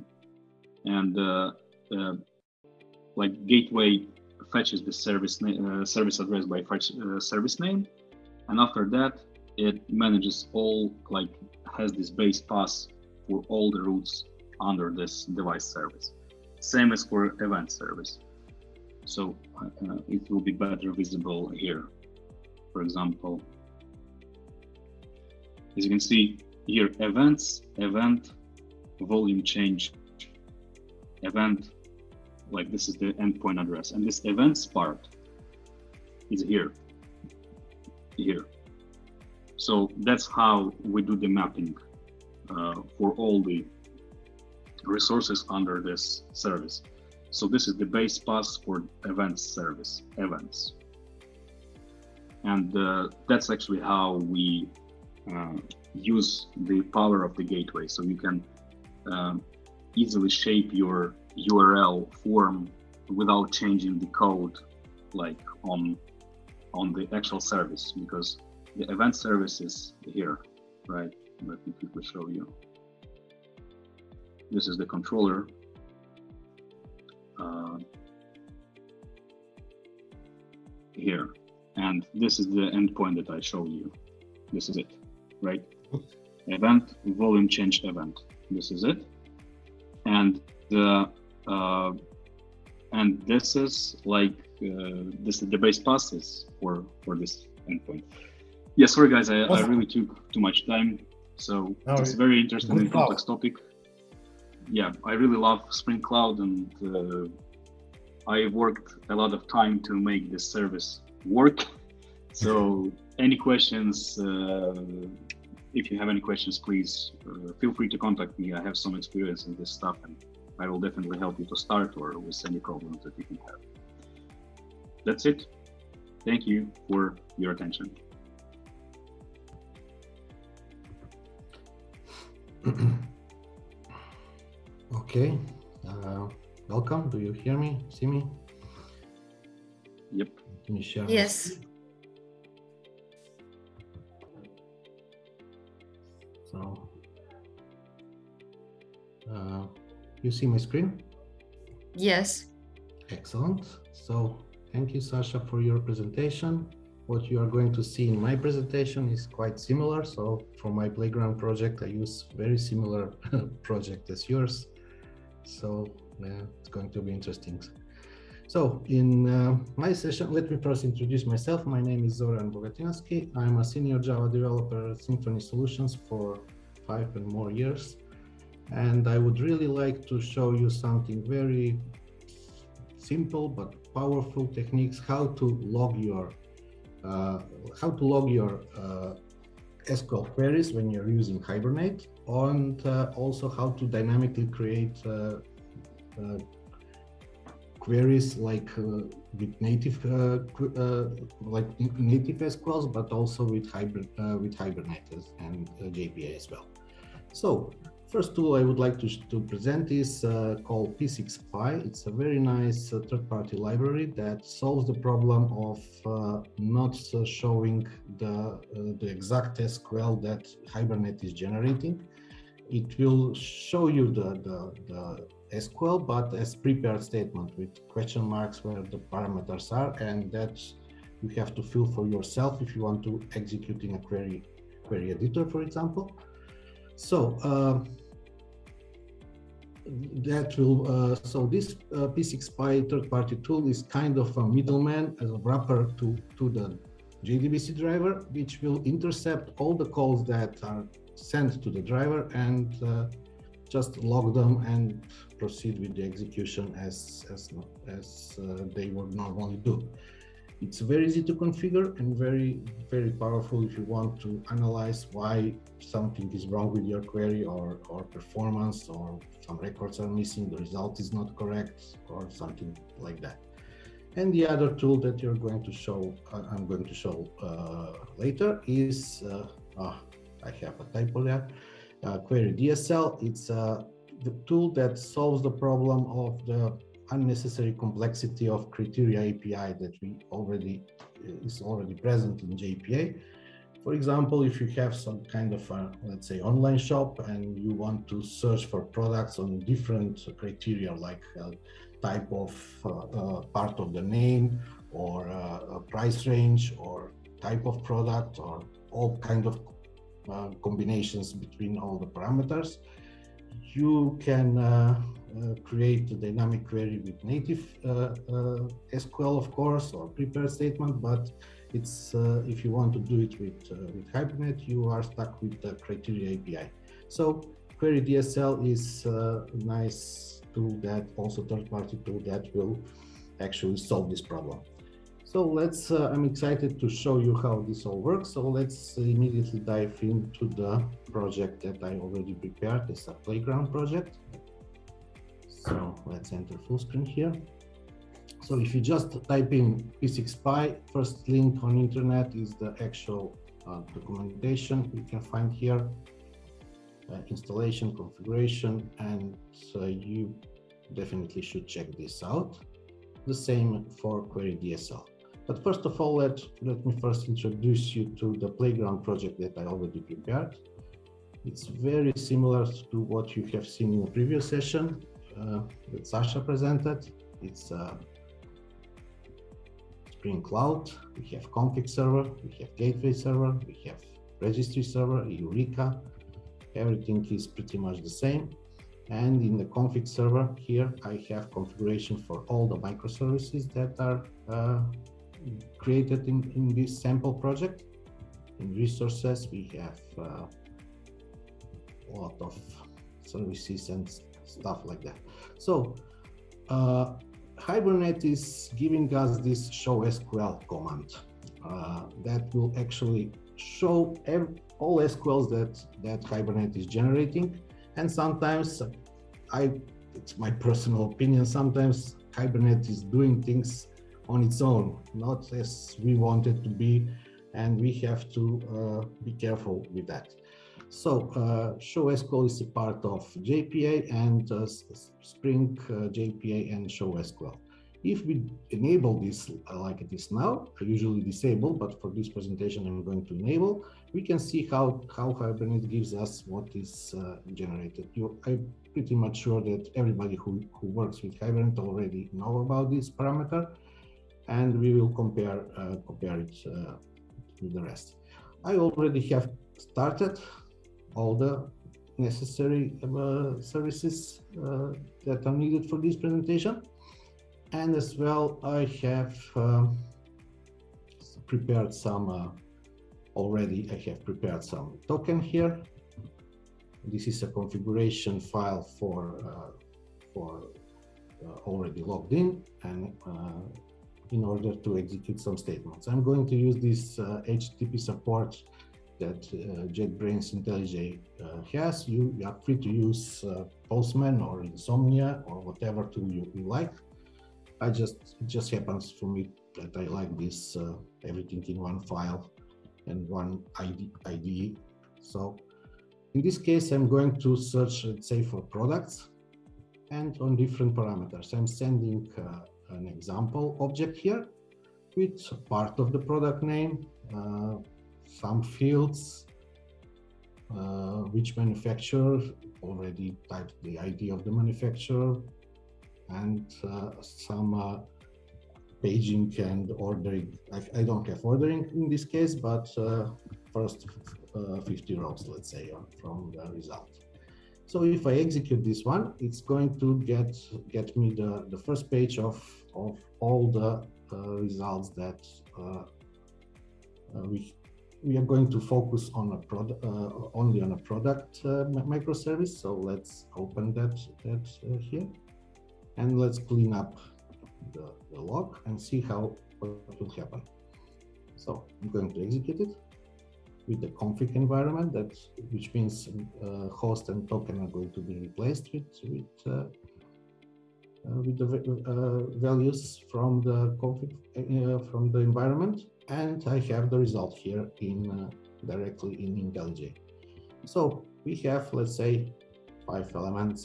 and uh, uh, like gateway fetches the service name, uh, service address by fetch uh, service name, and after that it manages all, like has this base pass for all the routes under this device service. Same as for event service. So uh, it will be better visible here. For example, as you can see here, events, event, volume change, event, like this is the endpoint address. And this events part is here, here. So that's how we do the mapping uh, for all the resources under this service. So this is the base pass for events service, events. And uh, that's actually how we uh, use the power of the gateway. So you can uh, easily shape your U R L form without changing the code, like on on the actual service, because the event service is here, right? Let me quickly show you. This is the controller. Uh, here, and this is the endpoint that I show you. This is it, right? Event volume change event. This is it, and the uh, and this is like uh, this is the base passes for for this endpoint. Yeah, sorry guys, I, awesome. I really took too much time. So no, it's very interesting and complex topic. Yeah, I really love Spring Cloud, and uh, I worked a lot of time to make this service work. So any questions, uh, if you have any questions, please uh, feel free to contact me. I have some experience in this stuff, and I will definitely help you to start or with any problems that you can have. That's it. Thank you for your attention. Okay, uh, welcome. Do you hear me, see me? Yep. Can you share? Yes. So, uh, you see my screen? Yes. Excellent. So, thank you, Sasha, for your presentation. What you are going to see in my presentation is quite similar. So, for my playground project, I use very similar project as yours. So uh, it's going to be interesting. So in uh, my session, let me first introduce myself. My name is Zoran Bogatinoski. I'm a senior Java developer at Symphony Solutions for five and more years. And I would really like to show you something very simple but powerful techniques, how to log your, uh, how to log your uh, S Q L queries when you're using Hibernate, and uh, also how to dynamically create uh, uh, queries like uh, with native uh, uh, like native S Q Ls, but also with hybrid uh, with Hibernate and uh, J P A as well. So first tool I would like to to present is uh, called P six Spy. It's a very nice uh, third-party library that solves the problem of uh, not uh, showing the uh, the exact S Q L that Hibernate is generating. It will show you the, the, the S Q L, but as prepared statement with question marks where the parameters are, and that you have to fill for yourself if you want to execute in a query, query editor, for example. So uh, that will uh, so this uh, P six Spy third-party tool is kind of a middleman, as a wrapper to to the J D B C driver, which will intercept all the calls that are sent to the driver and uh, just log them and proceed with the execution as as as uh, they would normally do. It's very easy to configure and very, very powerful if you want to analyze why something is wrong with your query or, or performance, or some records are missing, the result is not correct, or something like that. And the other tool that you're going to show, I'm going to show uh, later is, uh, oh, I have a typo there, uh, QueryDSL. It's uh, the tool that solves the problem of the unnecessary complexity of criteria A P I that we already is already present in J P A. For example, if you have some kind of a, let's say, online shop and you want to search for products on different criteria, like uh, type of uh, uh, part of the name, or uh, price range, or type of product, or all kind of uh, combinations between all the parameters, you can uh, Uh, create a dynamic query with native uh, uh, S Q L, of course, or prepared statement. But it's uh, if you want to do it with uh, with Hibernate, you are stuck with the criteria A P I. So QueryDSL is uh, a nice tool that also third-party tool that will actually solve this problem. So let's. Uh, I'm excited to show you how this all works. So let's immediately dive into the project that I already prepared. It's a playground project. So let's enter full screen here. So if you just type in P six Spy, first link on internet is the actual uh, documentation you can find here, uh, installation, configuration, and uh, you definitely should check this out. The same for QueryDSL. But first of all, let, let me first introduce you to the playground project that I already prepared. It's very similar to what you have seen in the previous session. Uh, that Sasha presented. It's uh, Spring Cloud, we have config server, we have gateway server, we have registry server, Eureka. Everything is pretty much the same. And in the config server here, I have configuration for all the microservices that are uh, created in, in this sample project. In resources, we have uh, a lot of services and stuff like that. So uh, Hibernate is giving us this show S Q L command uh, that will actually show every, all S Q Ls that, that Hibernate is generating. And sometimes, I, it's my personal opinion, sometimes Hibernate is doing things on its own, not as we want it to be, and we have to uh, be careful with that. So uh, show S Q L is a part of J P A and uh, Spring uh, J P A and show S Q L. If we enable this uh, like it is now, I usually disable, but for this presentation I'm going to enable, we can see how, how Hibernate gives us what is uh, generated. You, I'm pretty much sure that everybody who, who works with Hibernate already know about this parameter, and we will compare, uh, compare it uh, with the rest. I already have started all the necessary uh, services uh, that are needed for this presentation. And as well, I have uh, prepared some, uh, already I have prepared some token here. This is a configuration file for, uh, for uh, already logged in and uh, in order to execute some statements. I'm going to use this uh, H T T P support that uh, JetBrains IntelliJ uh, has. You, you are free to use uh, Postman or Insomnia or whatever tool you, you like. I just, it just happens for me that I like this uh, everything in one file and one I D E. So in this case, I'm going to search, let's say, for products and on different parameters. I'm sending uh, an example object here with part of the product name, uh, some fields, uh, which manufacturer, already typed the I D of the manufacturer, and uh, some uh, paging and ordering. I, I don't have ordering in this case, but uh, first uh, fifty rows, let's say, from the result. So if I execute this one, it's going to get get me the, the first page of, of all the uh, results that uh, uh, we we are going to focus on a product, uh, only on a product uh, microservice. So let's open that, that uh, here, and let's clean up the, the log and see how what will happen. So I'm going to execute it with the config environment, that which means uh, host and token are going to be replaced with with uh, uh, with the uh, values from the config uh, from the environment, and I have the result here in uh, directly in IntelliJ. So we have, let's say, five elements.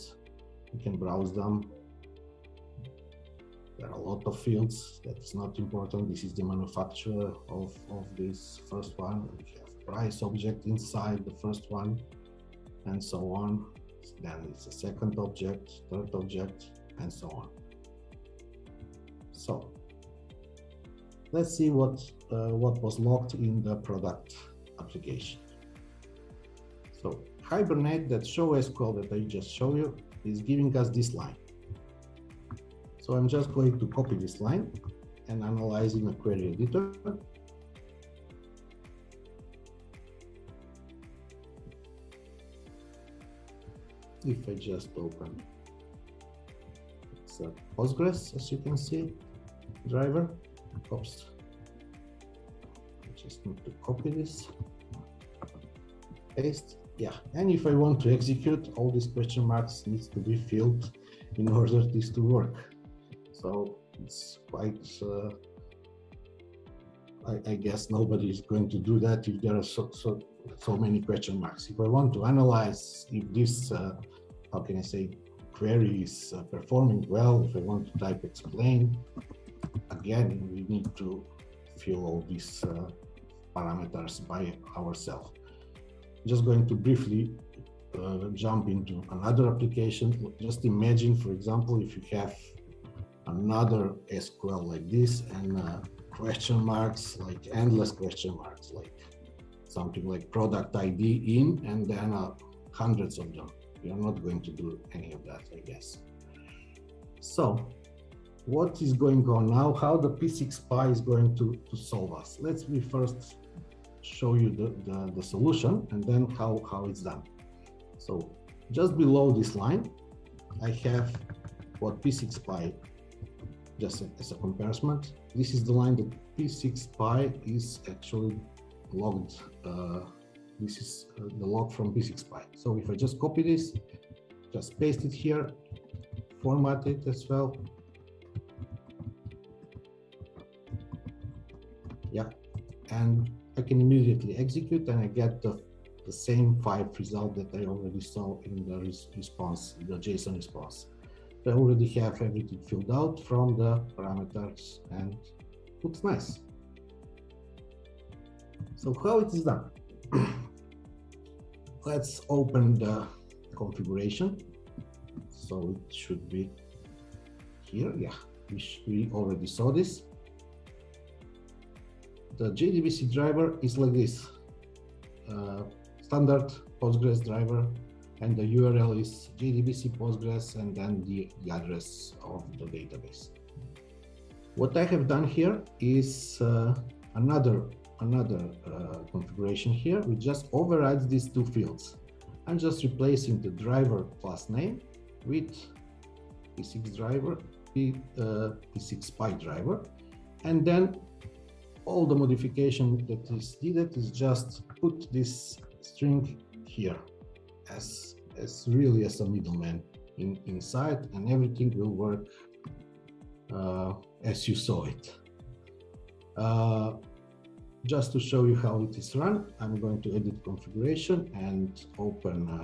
You can browse them. There are a lot of fields. That's not important. This is the manufacturer of, of this first one. We have price object inside the first one, and so on. Then it's a second object, third object, and so on. So let's see what uh, what was logged in the product application. So Hibernate, that show S Q L that I just showed you, is giving us this line. So I'm just going to copy this line and analyze in a query editor. If I just open, it's a Postgres, as you can see, driver. Oops. I just need to copy this, paste. Yeah, and if I want to execute, all these question marks needs to be filled in order this to work. So it's quite, uh, I, I guess nobody is going to do that if there are so, so, so many question marks. If I want to analyze if this, uh, how can I say, query is uh, performing well, if I want to type explain, again, we need to fill all these uh, parameters by ourselves. Just going to briefly uh, jump into another application. Just imagine, for example, if you have another S Q L like this and uh, question marks, like endless question marks, like something like product I D in, and then uh, hundreds of them. You're not going to do any of that, I guess. So what is going on now? How the P six Spy is going to, to solve us? Let's me first show you the, the, the solution, and then how, how it's done. So just below this line, I have what P six Spy, just as a comparison, this is the line that P six Spy is actually logged. Uh, this is uh, the log from P six Spy. So if I just copy this, just paste it here, format it as well. Yeah, and I can immediately execute, and I get the, the same five result that I already saw in the res response, the JSON response. I already have everything filled out from the parameters, and looks nice. So how it is done? Let's open the configuration. So it should be here. Yeah, we, we already saw this. The J D B C driver is like this, uh, standard Postgres driver, and the U R L is J D B C Postgres, and then the, the address of the database. What I have done here is uh, another, another uh, configuration here, which just overrides these two fields. I'm just replacing the driver class name with P six driver, P, uh, P six Spy driver, and then all the modification that is needed is just put this string here as as really as a middleman in, inside, and everything will work uh, as you saw it. Uh, just to show you how it is run, I'm going to edit configuration and open uh,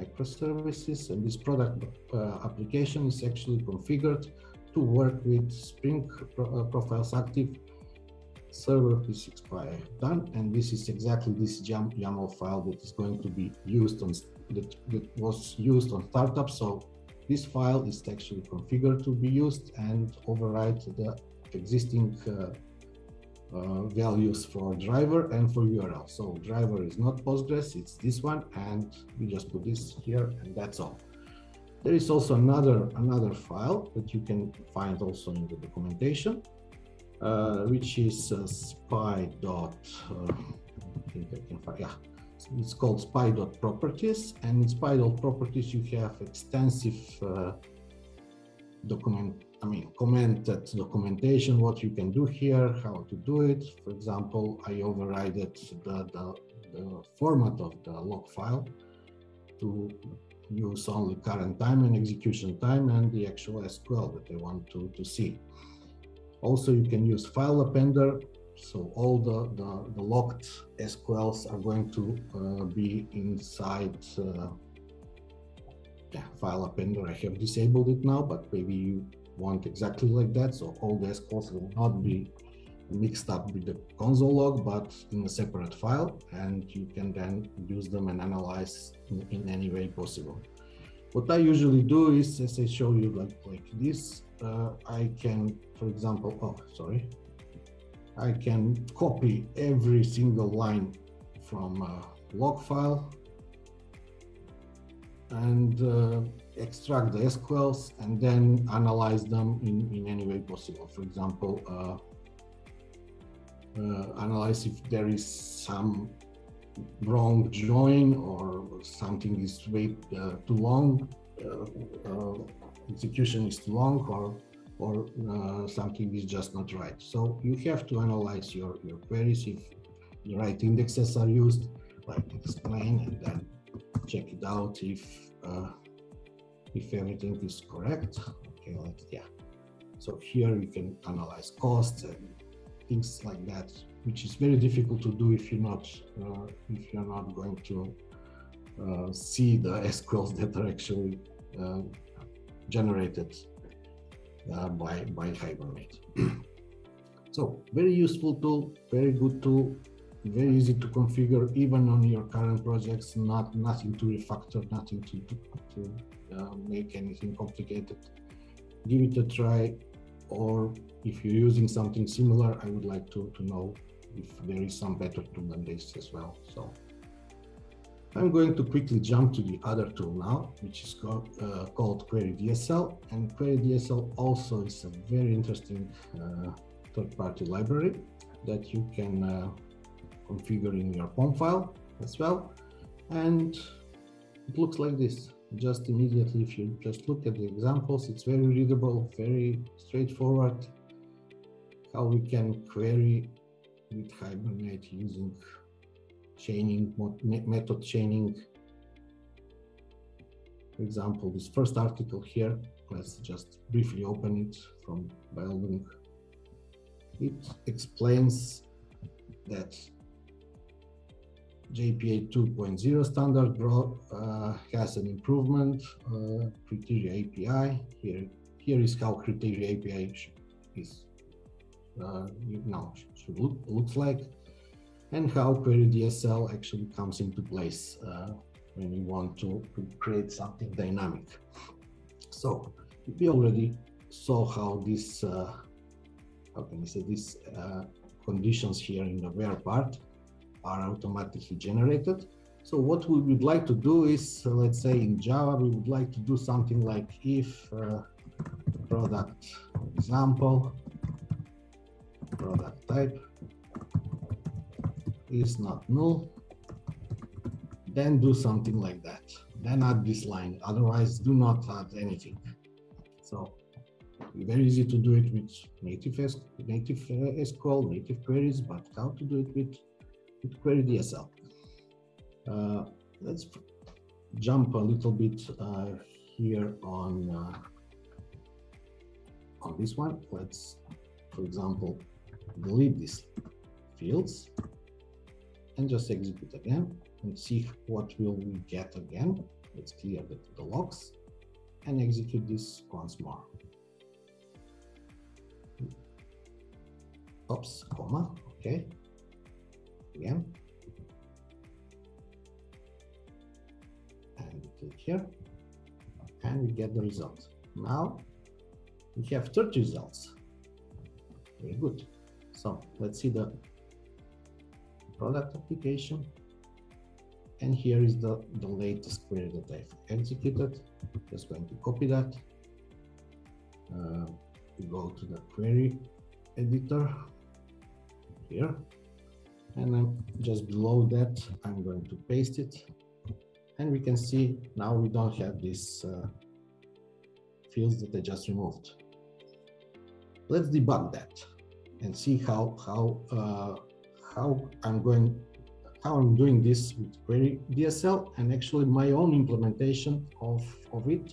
microservices, and this product uh, application is actually configured to work with Spring pro uh, profiles active server P six Spy I have done, and this is exactly this YAML file that is going to be used on that, that was used on startup. So this file is actually configured to be used and override the existing uh, uh, values for driver and for U R L. So driver is not Postgres, it's this one, and we just put this here, and that's all. There is also another another file that you can find also in the documentation. uh, which is uh, spy dot, uh, I think I can find, yeah, it's called spy dot properties, and in spy dot properties you have extensive uh, document, I mean, commented documentation, what you can do here, how to do it. For example, I overrided the, the, the format of the log file to use only current time and execution time and the actual S Q L that I want to, to see. Also, you can use file appender. So all the, the, the locked S Q Ls are going to uh, be inside uh, yeah, file appender. I have disabled it now, but maybe you want exactly like that. So all the S Q Ls will not be mixed up with the console log, but in a separate file, and you can then use them and analyze in, in any way possible. What I usually do is, as I show you like, like this, uh, I can, for example, oh, sorry, I can copy every single line from a log file and uh, extract the S Q Ls and then analyze them in, in any way possible. For example, uh, Uh, analyze if there is some wrong join or something is way uh, too long, uh, uh, execution is too long, or or uh, something is just not right. So you have to analyze your your queries if the right indexes are used, like explain, and then check it out if uh, if everything is correct. Okay, let's, yeah. So here you can analyze costs and things like that, which is very difficult to do if you're not uh, if you're not going to uh, see the S Q Ls that are actually uh, generated uh, by by Hibernate. So very useful tool, very good tool, very easy to configure even on your current projects. Not nothing to refactor, nothing to to uh, make anything complicated. Give it a try. Or if you're using something similar, I would like to, to know if there is some better tool than this as well. So I'm going to quickly jump to the other tool now, which is called, uh, called QueryDSL. And QueryDSL also is a very interesting uh, third-party library that you can uh, configure in your P O M file as well. And it looks like this. Just immediately, if you just look at the examples, it's very readable, very straightforward, how we can query with Hibernate using chaining, method chaining. For example, this first article here, let's just briefly open it from by opening. It explains that J P A two point oh standard uh, has an improvement, uh, criteria A P I. Here, here is how criteria A P I should, is uh, you know, should look looks like, and how QueryDSL actually comes into place uh, when you want to create something dynamic. So we already saw how this uh, how can I say these uh, conditions here in the where part are automatically generated. So what we would like to do is, uh, let's say in Java, we would like to do something like if uh, product example, product type is not null, then do something like that. Then add this line, otherwise do not add anything. So very easy to do it with native, native uh, S Q L, native queries, but how to do it with with QueryDSL. Uh, let's jump a little bit uh, here on uh, on this one. Let's, for example, delete these fields and just execute again and see what will we get again. Let's clear the, the logs and execute this once more. Oops, comma, okay. Again, and click here, and we get the result. Now we have thirty results. Very good. So let's see the product application, and here is the the latest query that I've executed. Just going to copy that. Uh, we go to the query editor here, and I'm just below that I'm going to paste it, and we can see now we don't have these uh, fields that I just removed. Let's debug that and see how how uh, how I'm going how I'm doing this with QueryDSL and actually my own implementation of of it.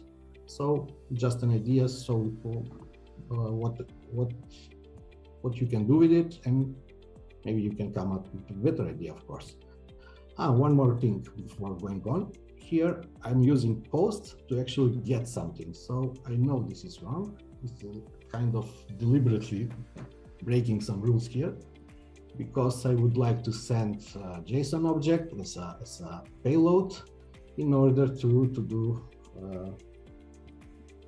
So just an idea. So uh, what what what you can do with it, and maybe you can come up with a better idea, of course. Ah, one more thing before going on. Here I'm using post to actually get something. So I know this is wrong. It's kind of deliberately breaking some rules here, because I would like to send a JSON object as a, as a payload in order to, to do uh,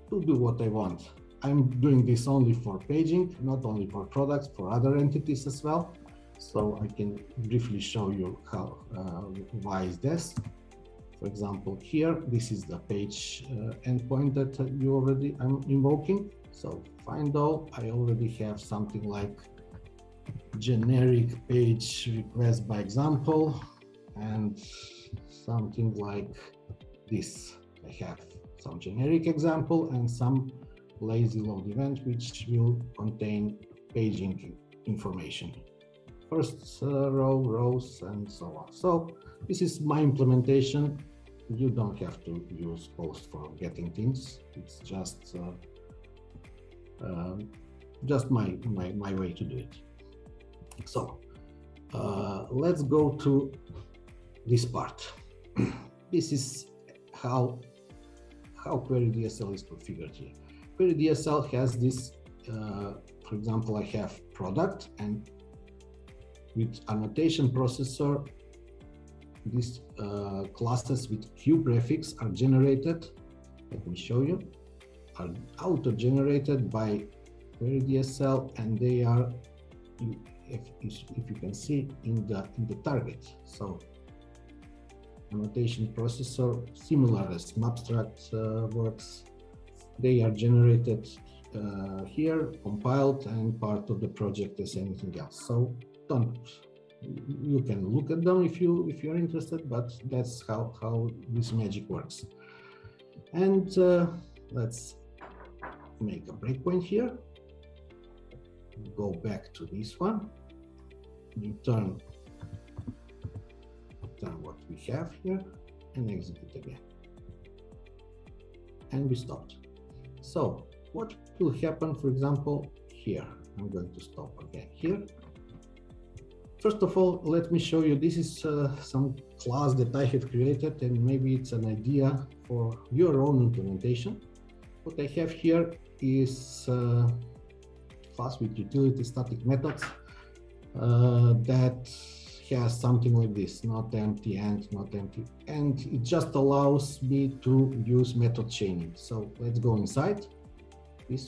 to do what I want. I'm doing this only for paging, not only for products, for other entities as well. So I can briefly show you how uh, why is this. For example, here this is the page uh, endpoint that you already I'm invoking. So find all. I already have something like generic page request by example, and something like this. I have some generic example and some lazy load event which will contain paging information. First uh, row, rows, and so on. So this is my implementation. You don't have to use post for getting things. It's just uh, uh, just my, my my way to do it. So uh, let's go to this part. This is how how QueryDSL is configured here. QueryDSL has this. Uh, for example, I have product and. With annotation processor, these uh, classes with Q prefix are generated. Let me show you. Are auto-generated by QueryDSL, and they are, if, if you can see, in the in the target. So annotation processor, similar as Mapstract uh, works, they are generated uh, here, compiled, and part of the project as anything else. So. Don't, you can look at them if you if you're interested, but that's how how this magic works. And uh, let's make a breakpoint here, go back to this one, return return what we have here, and execute again, and we stopped. So what will happen, for example, here? I'm going to stop again here. First of all, let me show you, this is uh, some class that I have created, and maybe it's an idea for your own implementation. What I have here is uh, class with utility static methods uh, that has something like this, not empty and not empty. And it just allows me to use method chaining. So let's go inside this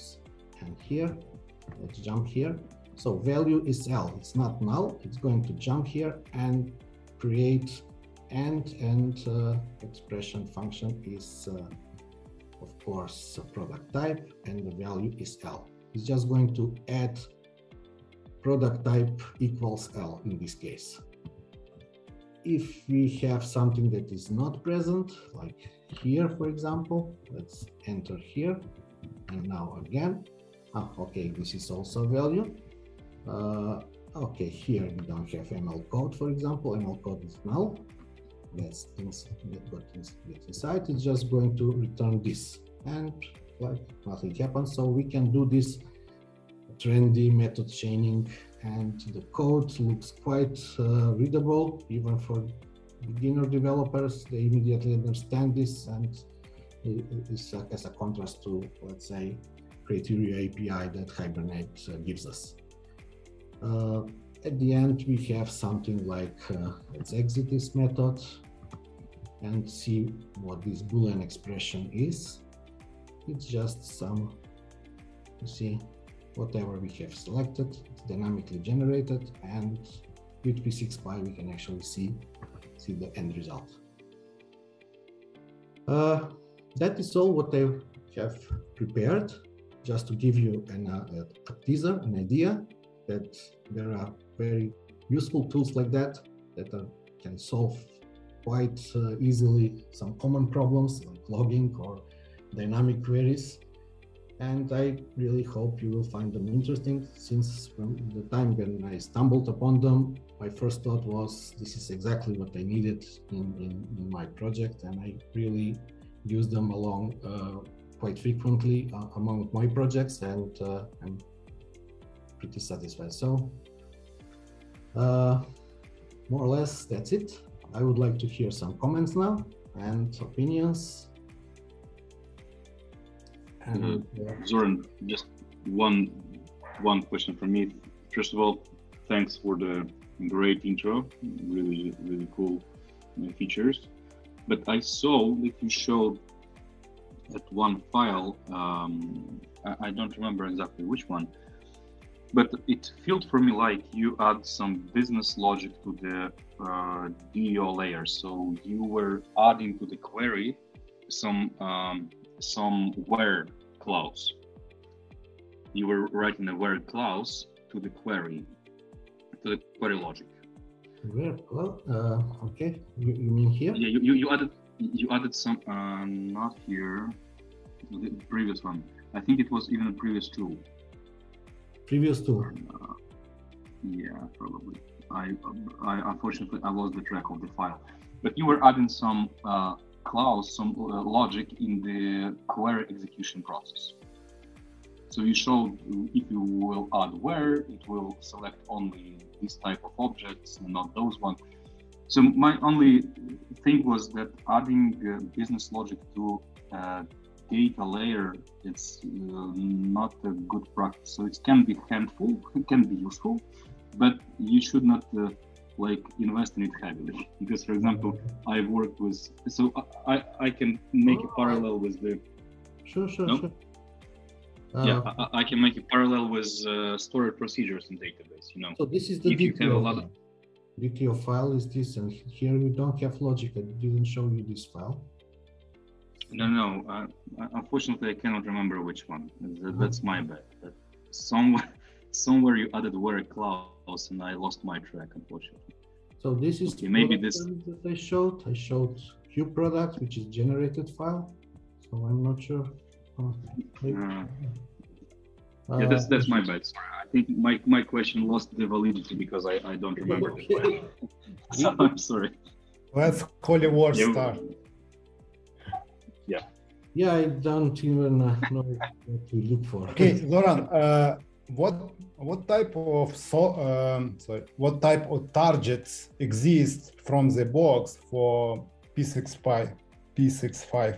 and here, let's jump here. So value is L, it's not null, it's going to jump here and create and, and uh, expression function is, uh, of course, a product type, and the value is L. It's just going to add product type equals L in this case. If we have something that is not present, like here, for example, let's enter here, and now again, ah, okay, this is also a value. Uh, okay, here we don't have M L code, for example. M L code is null. Let's get inside. It's just going to return this, and like nothing happens. So we can do this trendy method chaining, and the code looks quite uh, readable, even for beginner developers. They immediately understand this, and it's uh, as a contrast to, let's say, criteria A P I that Hibernate uh, gives us. Uh, at the end, we have something like, uh, let's exit this method and see what this Boolean expression is. It's just some, you see, whatever we have selected, it's dynamically generated, and with P six Spy, we can actually see, see the end result. Uh, that is all what I have prepared. just to give you an, uh, a teaser, an idea that there are very useful tools like that that are, can solve quite uh, easily some common problems like logging or dynamic queries. And I really hope you will find them interesting, since from the time when I stumbled upon them, my first thought was, this is exactly what I needed in, in, in my project. And I really use them along uh, quite frequently uh, among my projects, and uh, I'm pretty satisfied. So uh, more or less, that's it. I would like to hear some comments now and opinions. And, uh, yeah. Zoran, just one one question from me. First of all, thanks for the great intro, really, really cool features. But I saw that you showed at one file, um, I, I don't remember exactly which one, but it felt for me like you add some business logic to the uh, D O layer. So you were adding to the query some um, some where clause. You were writing a where clause to the query, to the query logic. Where? Well, uh, okay. You, you mean here? Yeah, you, you, you added you added some uh, not here. The previous one. I think it was even a previous tool. Previous tool. Uh, yeah, probably. I I unfortunately I lost the track of the file, but you were adding some. Uh, Clause, some uh, logic in the query execution process. So you showed if you will add where, it will select only this type of objects and not those ones. So my only thing was that adding uh, business logic to uh, data layer, it's uh, not a good practice. So it can be handful, it can be useful, but you should not uh, like invest in it heavily, because for example I've worked with, so I I can make a parallel with the sure sure, no? sure. Uh, yeah I, I can make a parallel with uh, stored procedures in database, you know. So this is the D T O, D T O file is this, and here we don't have logic. I didn't show you this file. No no uh, unfortunately I cannot remember which one. That's my bad. But somewhere somewhere you added where clause and I lost my track, unfortunately. So this is okay, maybe this that I showed. I showed QProduct, which is generated file. So I'm not sure. Oh, uh, uh, yeah, that's that's my bad. Sorry. I think my my question lost the validity because I I don't remember the file. So I'm sorry. Let's call a war yeah. star. Yeah. Yeah, I don't even know what to look for. Okay, Zoran. Uh, What what type of so um, sorry, what type of targets exist from the box for P six Spy, P six five?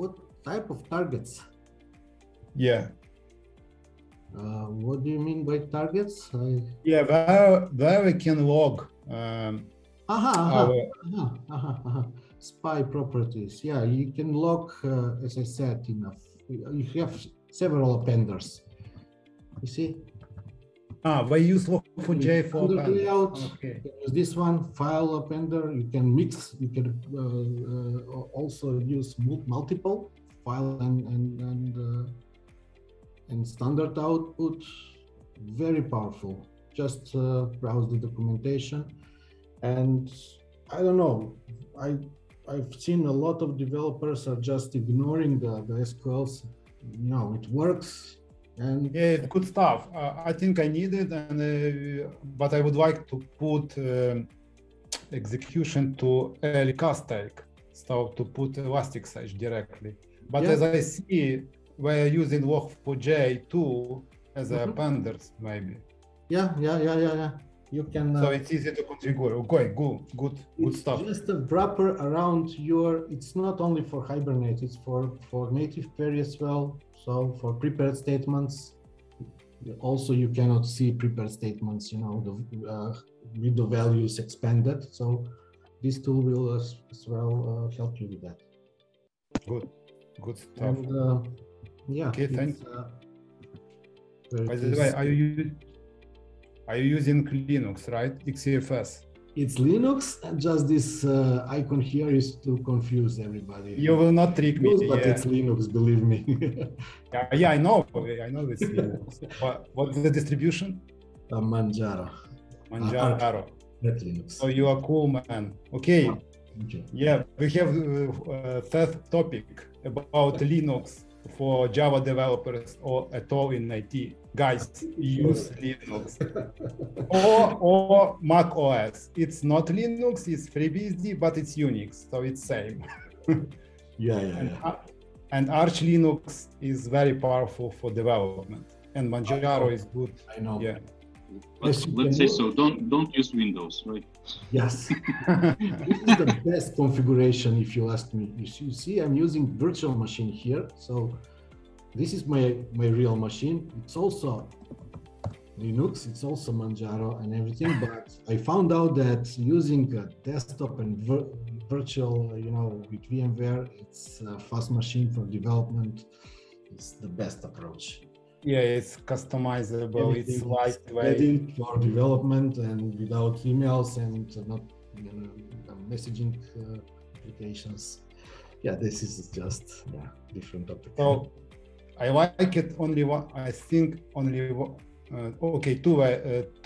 What type of targets? Yeah. Uh, what do you mean by targets? I... Yeah, where where we can log. Um, aha, aha, our... aha, aha, aha. Spy properties. Yeah, you can log. Uh, as I said, enough. You have several appenders. You see? Ah, we use log four j for layout. Okay. This one file appender. You can mix. You can uh, uh, also use multiple file and and and, uh, and standard output. Very powerful. Just uh, browse the documentation, and I don't know. I I've seen a lot of developers are just ignoring the the S Q Ls. No, it works. And yeah, it's good stuff. Uh, I think I need it, and uh, but I would like to put um, execution to L C A S tag, so to put Elasticsearch directly. But yeah. as I see, we're using log four j too as mm-hmm. appenders, maybe. Yeah, yeah, yeah, yeah, yeah. You can. Uh, so it's easy to configure. Okay, good, good, good stuff. Just a wrapper around your. It's not only for Hibernate. It's for for native query as well. So for prepared statements, also you cannot see prepared statements, you know, the, uh, with the values expanded. So this tool will as, as well uh, help you with that. Good, good stuff. And, uh, yeah. Okay, thanks. Uh, By the way, are you, are you using Linux, right? X C F S? It's Linux, and just this uh, icon here is to confuse everybody. You will not trick me. But yeah. It's Linux, believe me. yeah, yeah, I know. I know it's Linux. what, what's the distribution? Uh, Manjaro. Manjaro. Uh, Linux. So you are cool, man. Okay. okay. Yeah, we have a third topic about Linux for Java developers or at all in I T. Guys, use Linux or, or Mac O S. It's not Linux, it's FreeBSD, but it's Unix, so it's same. yeah, yeah, and, yeah. And Arch Linux is very powerful for development, and Manjaro is good. I know. Yeah. But let's say so. Don't don't use Windows, right? Yes. This is the best configuration, if you ask me. You see, I'm using virtual machine here, so this is my my real machine. It's also Linux. It's also Manjaro and everything. But I found out that using a desktop and vir virtual, you know, with VMware, it's a fast machine for development. It's the best approach. Yeah, it's customizable. Everything it's lightweight for development and without emails and not, you know, messaging uh, applications. Yeah, this is just yeah different topic. So I like it. Only one. I think only one, uh, okay. Two uh,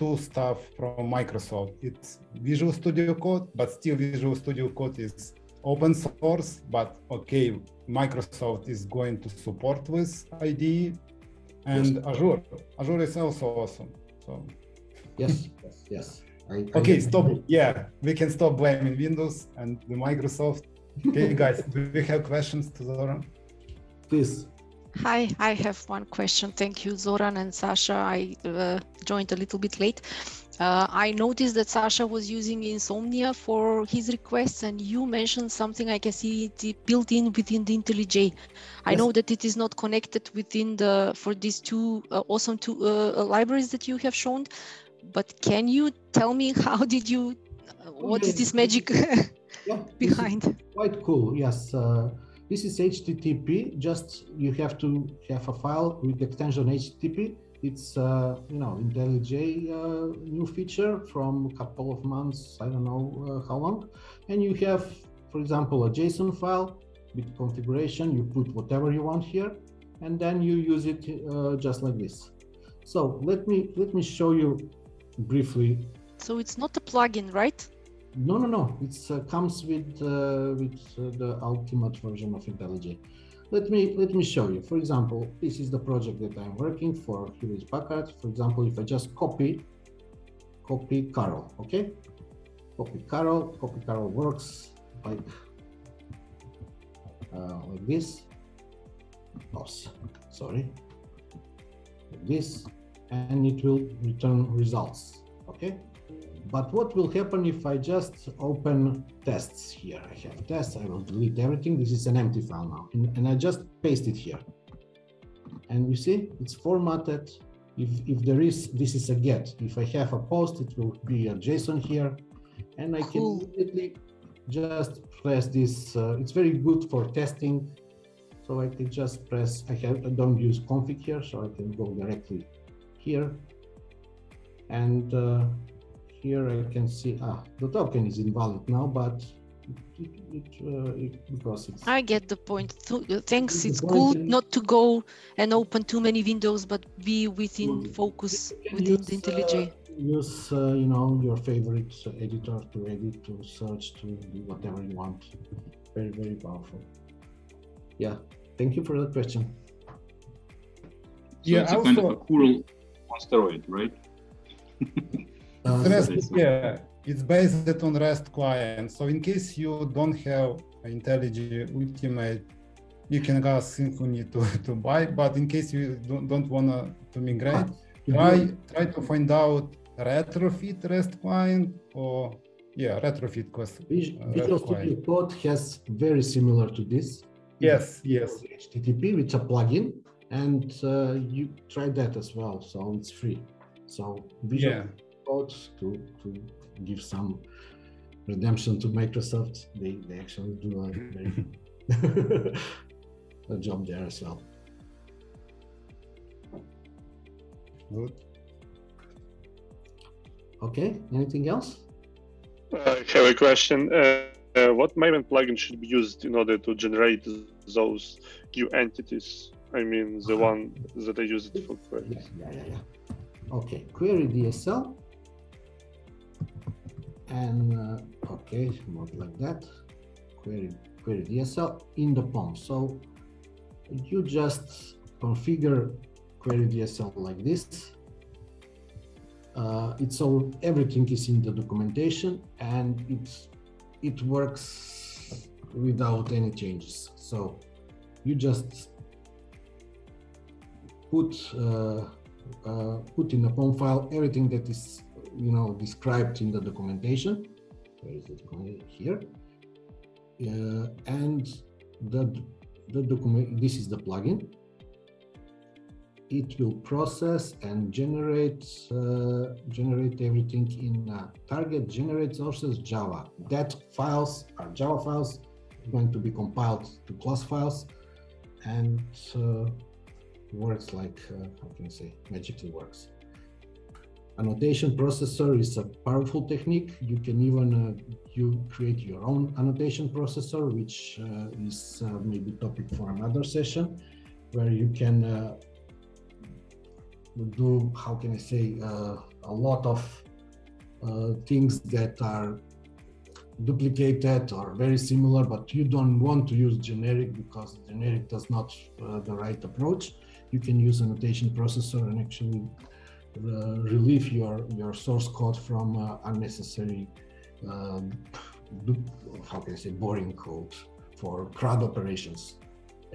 two stuff from Microsoft. It's Visual Studio Code, but still Visual Studio Code is open source. But okay, Microsoft is going to support with I D E. And yes. Azure, Azure is also awesome. So yes, yes, yes. I, I okay, stop. Yeah, we can stop blaming Windows and the Microsoft. Okay, guys, do we have questions to Zoran? Please. Hi, I have one question. Thank you, Zoran and Sasha. I uh, joined a little bit late. Uh, I noticed that Sasha was using Insomnia for his requests, and you mentioned something. I can see it built in within the IntelliJ. Yes. I know that it is not connected within the for these two uh, awesome two uh, libraries that you have shown, but can you tell me how did you? Uh, what is this magic yeah, behind? This is quite cool. Yes. Uh... This is H T T P. Just you have to have a file with extension H T T P. It's uh, you know IntelliJ uh, new feature from a couple of months. I don't know uh, how long. And you have, for example, a JSON file with configuration. You put whatever you want here, and then you use it uh, just like this. So let me let me show you briefly. So it's not a plugin, right? No, no, no. It uh, comes with uh, with uh, the ultimate version of IntelliJ. Let me let me show you. For example, this is the project that I'm working for Hewlett Packard. For example, if I just copy, copy Carol, okay, copy Carol, copy Carol works like uh, like this. Oops, sorry, like this, and it will return results. Okay. But what will happen if I just open tests here? I have tests, I will delete everything. This is an empty file now. And, and I just paste it here. And you see, it's formatted. If, if there is, this is a get. If I have a post, it will be a JSON here. And I can immediately just press this. Uh, it's very good for testing. So I can just press, I, have, I don't use config here, so I can go directly here. And uh, here I can see, ah, the token is invalid now, but it, it, uh, it, because it's... I get the point. Thanks, it's cool not to go and open too many windows, but be within focus, within use, the IntelliJ. Uh, use, uh, you know, your favorite editor to edit, to search, to do whatever you want. Very, very powerful. Yeah, thank you for that question. So yeah, it's also... kind of a cool on steroid, right? Uh, REST, yeah, it's based on REST client. So in case you don't have IntelliJ Ultimate, you can ask Symphony to, to buy. But in case you don't, don't wanna to migrate, try try to find out retrofit REST client or yeah retrofit REST client. Visual Studio Code has very similar to this. Yes, yes. H T T P with a plugin, and uh, you try that as well. So it's free. So Visual. Yeah. To, to give some redemption to Microsoft, they, they actually do a very a job there as well. Good. Okay, anything else? I have a question. Uh, uh, what Maven plugin should be used in order to generate those new entities? I mean, the okay. one that I use it for queries. Yeah, yeah, yeah, yeah. Okay, QueryDSL. And uh, okay, not like that. Query, QueryDSL in the P O M. So you just configure QueryDSL like this. Uh, it's all, everything is in the documentation, and it's, it works without any changes. So you just put, uh, uh, put in a P O M file everything that is, you know, described in the documentation. Where is it going? Here. Uh, and the, the document, this is the plugin. It will process and generate uh, generate everything in uh, target generate sources Java. That files are Java files, going to be compiled to class files, and uh, works like uh, how can I say, magically works. Annotation processor is a powerful technique. You can even uh, you create your own annotation processor, which uh, is uh, maybe topic for another session, where you can. Uh, do how can I say uh, a lot of uh, things that are duplicated or very similar, but you don't want to use generic because generic does not uh, the right approach. You can use annotation processor and actually uh, relieve your your source code from uh, unnecessary uh, how can I say boring code for CRUD operations.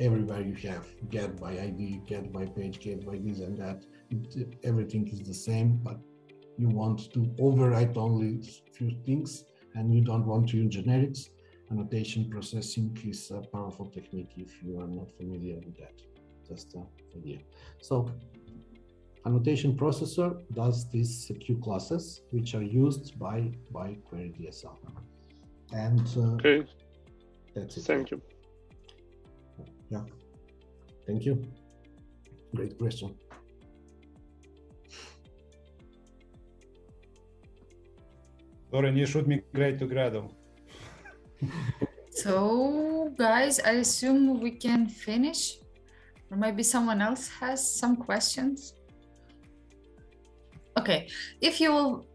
Everywhere you have get by I D, get by page, get by this and that. It, everything is the same, but you want to overwrite only few things, and you don't want to use generics. Annotation processing is a powerful technique if you are not familiar with that. Just an idea. So, annotation processor does these Q classes, which are used by by QueryDSL. And uh, okay, that's it. Thank you. Yeah, thank you. Great question. Zoran, you should migrate to Gradle. So, guys, I assume we can finish, or maybe someone else has some questions. Okay, if you will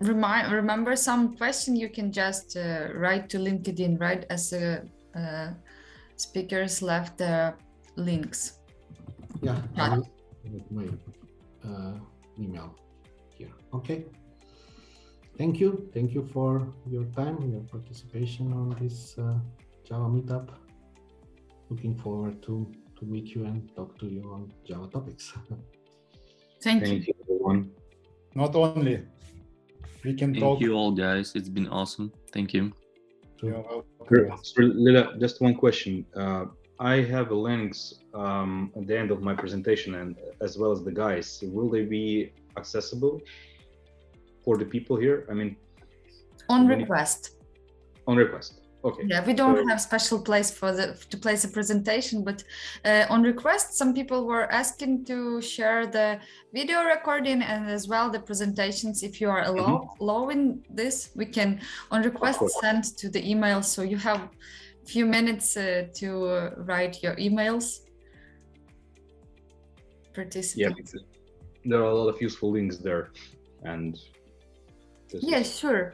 remind, remember some question, you can just uh, write to LinkedIn, right, as a uh, speakers left the links. Yeah, I will put my uh, email here. Okay. Thank you. Thank you for your time, your participation on this uh, Java meetup. Looking forward to to meet you and talk to you on Java topics. Thank, Thank you. you, everyone. Not only we can Thank talk. Thank you all, guys. It's been awesome. Thank you. Lila, just one question. Uh, I have a links um, at the end of my presentation, and as well as the guys. Will they be accessible for the people here? I mean, on request. On request. Okay. Yeah, we don't so, have special place for the to place a presentation, but uh, on request, some people were asking to share the video recording and as well the presentations. If you are allow, mm-hmm. allowing this, we can on request send to the email. So you have a few minutes uh, to uh, write your emails. Participants. Yeah, there are a lot of useful links there, and. Yeah, sure.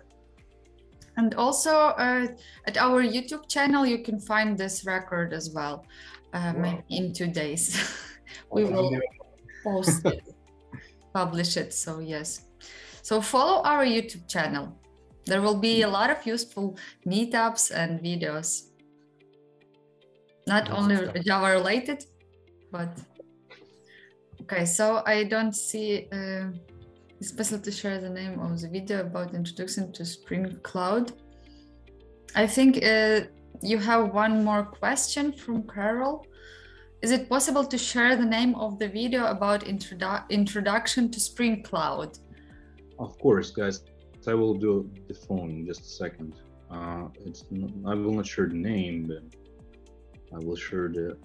And also uh, at our YouTube channel, you can find this record as well. Um, wow. In two days, we will post it, publish it. So yes, so follow our YouTube channel. There will be a lot of useful meetups and videos, not only Java related, but okay. So I don't see. Uh... It's possible to share the name of the video about introduction to Spring Cloud. I think uh, you have one more question from Carol. Is it possible to share the name of the video about introdu introduction to Spring Cloud? Of course, guys. I will do the phone in just a second. Uh, it's not, I will not share the name, but I will share the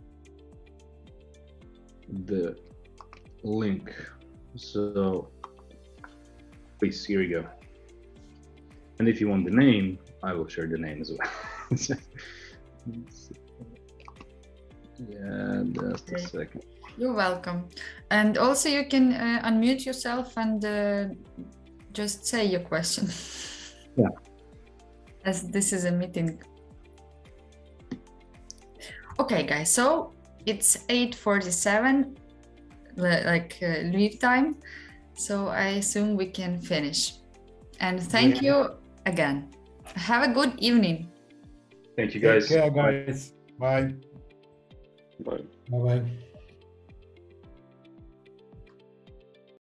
the link. So. Here we go. And if you want the name, I will share the name as well. So, yeah, just a second. You're welcome. And also you can uh, unmute yourself and uh, just say your question. Yeah. As this is a meeting. Okay, guys, so it's eight forty-seven, like uh, Lviv time. So I assume we can finish. And thank yeah. you again. Have a good evening. Thank you, guys. Yeah, guys. Bye. Bye. Bye-bye.